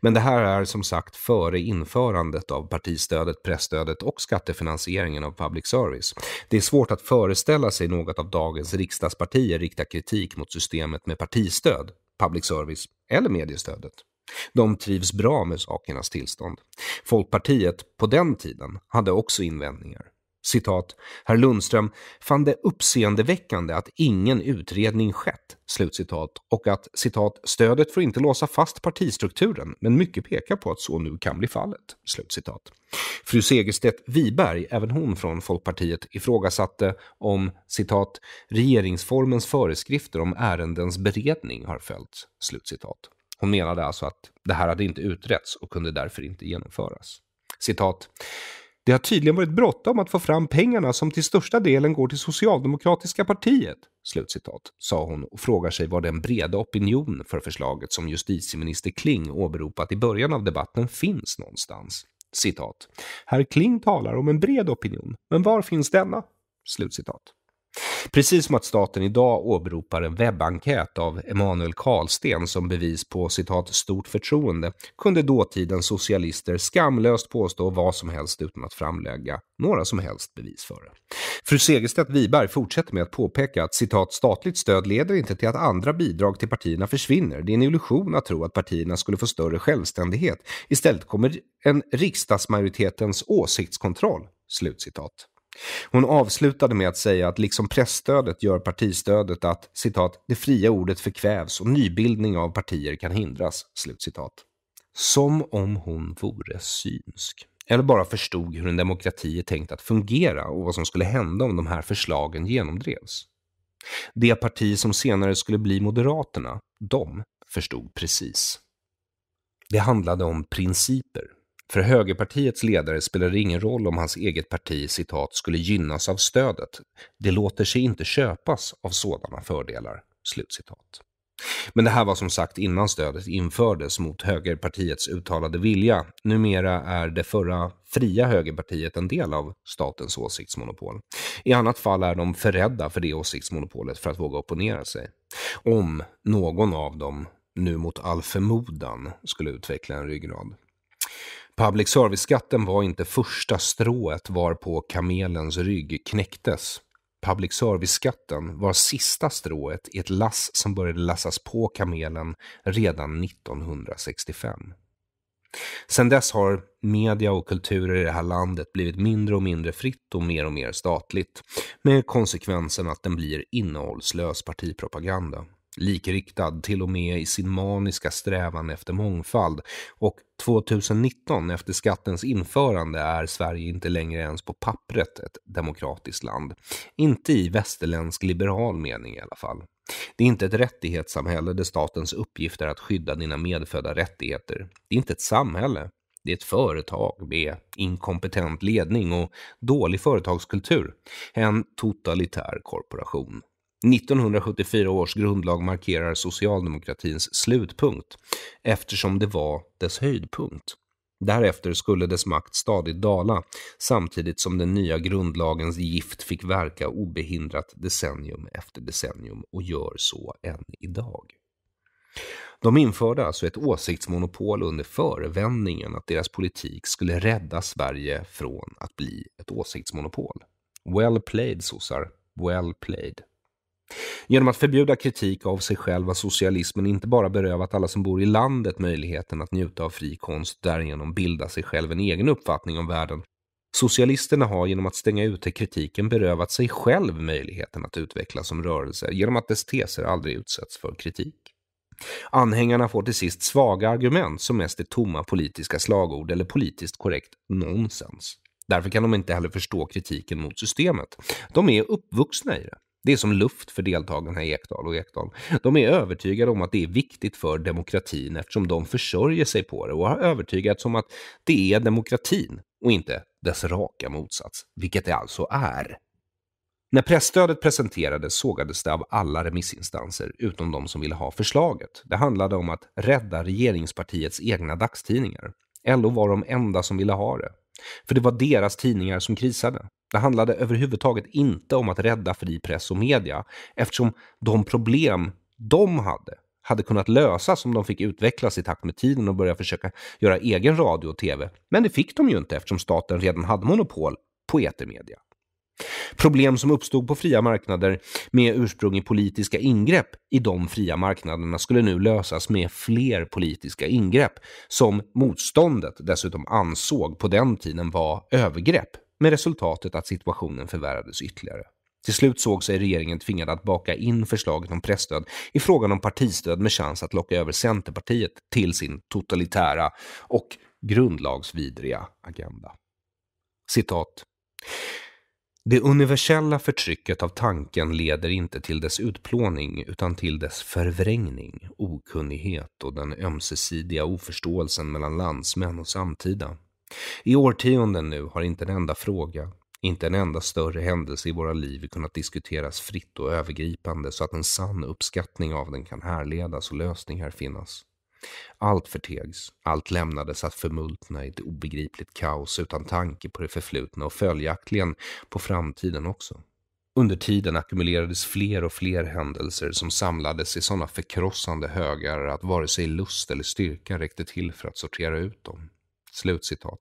Men det här är som sagt före införandet av partistödet, pressstödet och skattefinansieringen av public service. Det är svårt att föreställa sig något av dagens riksdagspartier riktar kritik mot systemet med partistöd, public service eller mediestödet. De trivs bra med sakernas tillstånd. Folkpartiet på den tiden hade också invändningar. Citat, herr Lundström fann det uppseendeväckande att ingen utredning skett, slutcitat, och att, citat, stödet får inte låsa fast partistrukturen, men mycket pekar på att så nu kan bli fallet, slutcitat. Fru Segerstedt Wiberg, även hon från Folkpartiet, ifrågasatte om, citat, regeringsformens föreskrifter om ärendens beredning har följts, slutcitat. Hon menade alltså att det här hade inte utretts och kunde därför inte genomföras. Citat, det har tydligen varit bråttom att få fram pengarna som till största delen går till Socialdemokratiska partiet, slutcitat, sa hon och frågar sig var den breda opinion för förslaget som justitieminister Kling åberopat i början av debatten finns någonstans. Citat, herr Kling talar om en bred opinion, men var finns denna? Slutcitat. Precis som att staten idag åberopar en webbenkät av Emanuel Karlsten som bevis på, citat, stort förtroende, kunde dåtidens socialister skamlöst påstå vad som helst utan att framlägga några som helst bevis för det. Fru Segerstedt Wiberg fortsätter med att påpeka att, citat, statligt stöd leder inte till att andra bidrag till partierna försvinner. Det är en illusion att tro att partierna skulle få större självständighet. Istället kommer en riksdagsmajoritetens åsiktskontroll, slutcitat. Hon avslutade med att säga att liksom pressstödet gör partistödet att, citat, det fria ordet förkvävs och nybildning av partier kan hindras, slutcitat. Som om hon vore synsk. Eller bara förstod hur en demokrati är tänkt att fungera och vad som skulle hända om de här förslagen genomdrevs. Det parti som senare skulle bli Moderaterna, de förstod precis. Det handlade om principer. För högerpartiets ledare spelar det ingen roll om hans eget parti, citat, skulle gynnas av stödet. Det låter sig inte köpas av sådana fördelar, slutcitat. Men det här var som sagt innan stödet infördes mot högerpartiets uttalade vilja. Numera är det förra fria högerpartiet en del av statens åsiktsmonopol. I annat fall är de förrädda för det åsiktsmonopolet för att våga opponera sig. Om någon av dem nu mot all förmodan skulle utveckla en ryggrad. Public service-skatten var inte första strået varpå kamelens rygg knäcktes. Public service-skatten var sista strået i ett lass som började lassas på kamelen redan nittonhundrasextiofem. Sedan dess har media och kulturer i det här landet blivit mindre och mindre fritt och mer och mer statligt, med konsekvensen att den blir innehållslös partipropaganda. Likriktad till och med i sin maniska strävan efter mångfald, och tjugonitton efter skattens införande är Sverige inte längre ens på pappret ett demokratiskt land. Inte i västerländsk liberal mening i alla fall. Det är inte ett rättighetssamhälle där statens uppgift är att skydda dina medfödda rättigheter. Det är inte ett samhälle. Det är ett företag med inkompetent ledning och dålig företagskultur. En totalitär korporation. nittonhundrasjuttiofyra års grundlag markerar socialdemokratins slutpunkt eftersom det var dess höjdpunkt. Därefter skulle dess makt stadigt dala samtidigt som den nya grundlagens gift fick verka obehindrat decennium efter decennium och gör så än idag. De införde alltså ett åsiktsmonopol under förevändningen att deras politik skulle rädda Sverige från att bli ett åsiktsmonopol. Well played, sossar. Well played. Genom att förbjuda kritik av sig själv har socialismen inte bara berövat alla som bor i landet möjligheten att njuta av fri konst, därigenom bilda sig själv en egen uppfattning om världen. Socialisterna har genom att stänga ute kritiken berövat sig själv möjligheten att utvecklas som rörelse genom att dess teser aldrig utsätts för kritik. Anhängarna får till sist svaga argument som mest är tomma politiska slagord eller politiskt korrekt nonsens. Därför kan de inte heller förstå kritiken mot systemet. De är uppvuxna i det. Det är som luft för deltagarna i Ekdal och Ekdal. De är övertygade om att det är viktigt för demokratin eftersom de försörjer sig på det och har övertygats om att det är demokratin och inte dess raka motsats, vilket det alltså är. När pressstödet presenterades sågades det av alla remissinstanser utom de som ville ha förslaget. Det handlade om att rädda regeringspartiets egna dagstidningar. L O var de enda som ville ha det. För det var deras tidningar som krisade. Det handlade överhuvudtaget inte om att rädda fri press och media eftersom de problem de hade hade kunnat lösas om de fick utvecklas i takt med tiden och börja försöka göra egen radio och tv. Men det fick de ju inte eftersom staten redan hade monopol på etermedia. Problem som uppstod på fria marknader med ursprung i politiska ingrepp i de fria marknaderna skulle nu lösas med fler politiska ingrepp som motståndet dessutom ansåg på den tiden var övergrepp, med resultatet att situationen förvärrades ytterligare. Till slut såg sig regeringen tvingad att baka in förslaget om presstöd i frågan om partistöd med chans att locka över Centerpartiet till sin totalitära och grundlagsvidriga agenda. Citat. Det universella förtrycket av tanken leder inte till dess utplåning utan till dess förvrängning, okunnighet och den ömsesidiga oförståelsen mellan landsmän och samtida. I årtionden nu har inte en enda fråga, inte en enda större händelse i våra liv kunnat diskuteras fritt och övergripande så att en sann uppskattning av den kan härledas och lösningar finnas. Allt förtegs, allt lämnades att förmultna i ett obegripligt kaos utan tanke på det förflutna och följaktligen på framtiden också. Under tiden ackumulerades fler och fler händelser som samlades i sådana förkrossande högar att vare sig lust eller styrka räckte till för att sortera ut dem. Slutcitat.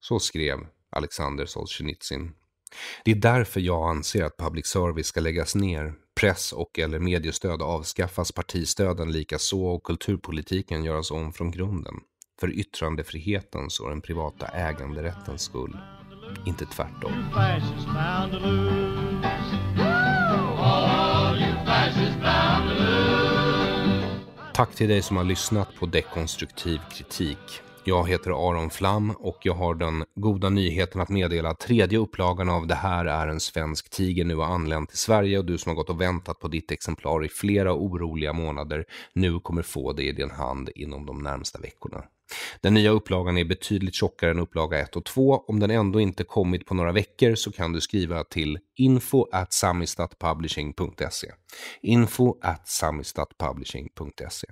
Så skrev Alexander Solzhenitsyn. Det är därför jag anser att public service ska läggas ner, press och eller mediestöd avskaffas, partistöden likaså och kulturpolitiken göras om från grunden. För yttrandefrihetens och den privata äganderättens skull. Inte tvärtom. Tack till dig som har lyssnat på Dekonstruktiv kritik. Jag heter Aron Flam och jag har den goda nyheten att meddela att tredje upplagan av Det här är en svensk tiger nu har anlänt till Sverige, och du som har gått och väntat på ditt exemplar i flera oroliga månader nu kommer få det i din hand inom de närmsta veckorna. Den nya upplagan är betydligt tjockare än upplaga ett och två. Om den ändå inte kommit på några veckor så kan du skriva till info at samistatpublishing punkt se. info at samistatpublishing punkt se.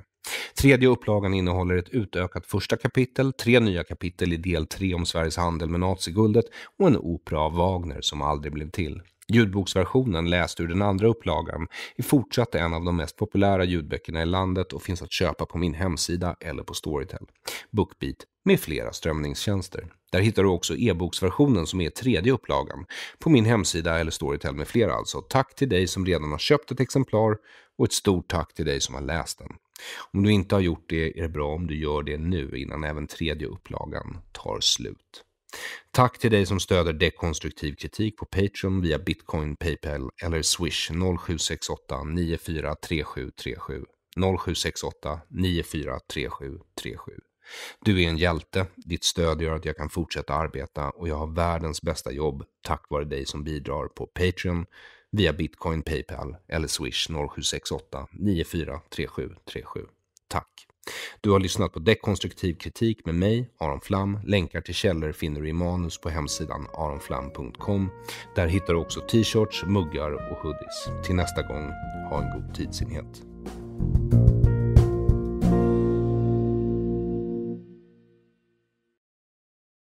Tredje upplagan innehåller ett utökat första kapitel, tre nya kapitel i del tre om Sveriges handel med naziguldet och en opera av Wagner som aldrig blev till. Ljudboksversionen läst ur den andra upplagan är fortsatt en av de mest populära ljudböckerna i landet och finns att köpa på min hemsida eller på Storytel, BookBeat med flera strömningstjänster. Där hittar du också e-boksversionen som är tredje upplagan på min hemsida eller Storytel med flera alltså. Tack till dig som redan har köpt ett exemplar och ett stort tack till dig som har läst den. Om du inte har gjort det är det bra om du gör det nu innan även tredje upplagan tar slut. Tack till dig som stöder Dekonstruktiv kritik på Patreon via Bitcoin, Paypal eller Swish noll sju sex åtta nio fyra tre sju tre sju noll sju sex åtta nio fyra tre sju tre sju. Du är en hjälte, ditt stöd gör att jag kan fortsätta arbeta och jag har världens bästa jobb tack vare dig som bidrar på Patreon via Bitcoin, Paypal eller Swish noll sju sex åtta nio fyra tre sju tre sju. Tack! Du har lyssnat på Dekonstruktiv kritik med mig, Aron Flam. Länkar till källor finner du i manus på hemsidan aron flam punkt com. Där hittar du också t-shirts, muggar och hoodies. Till nästa gång, ha en god tidsenhet.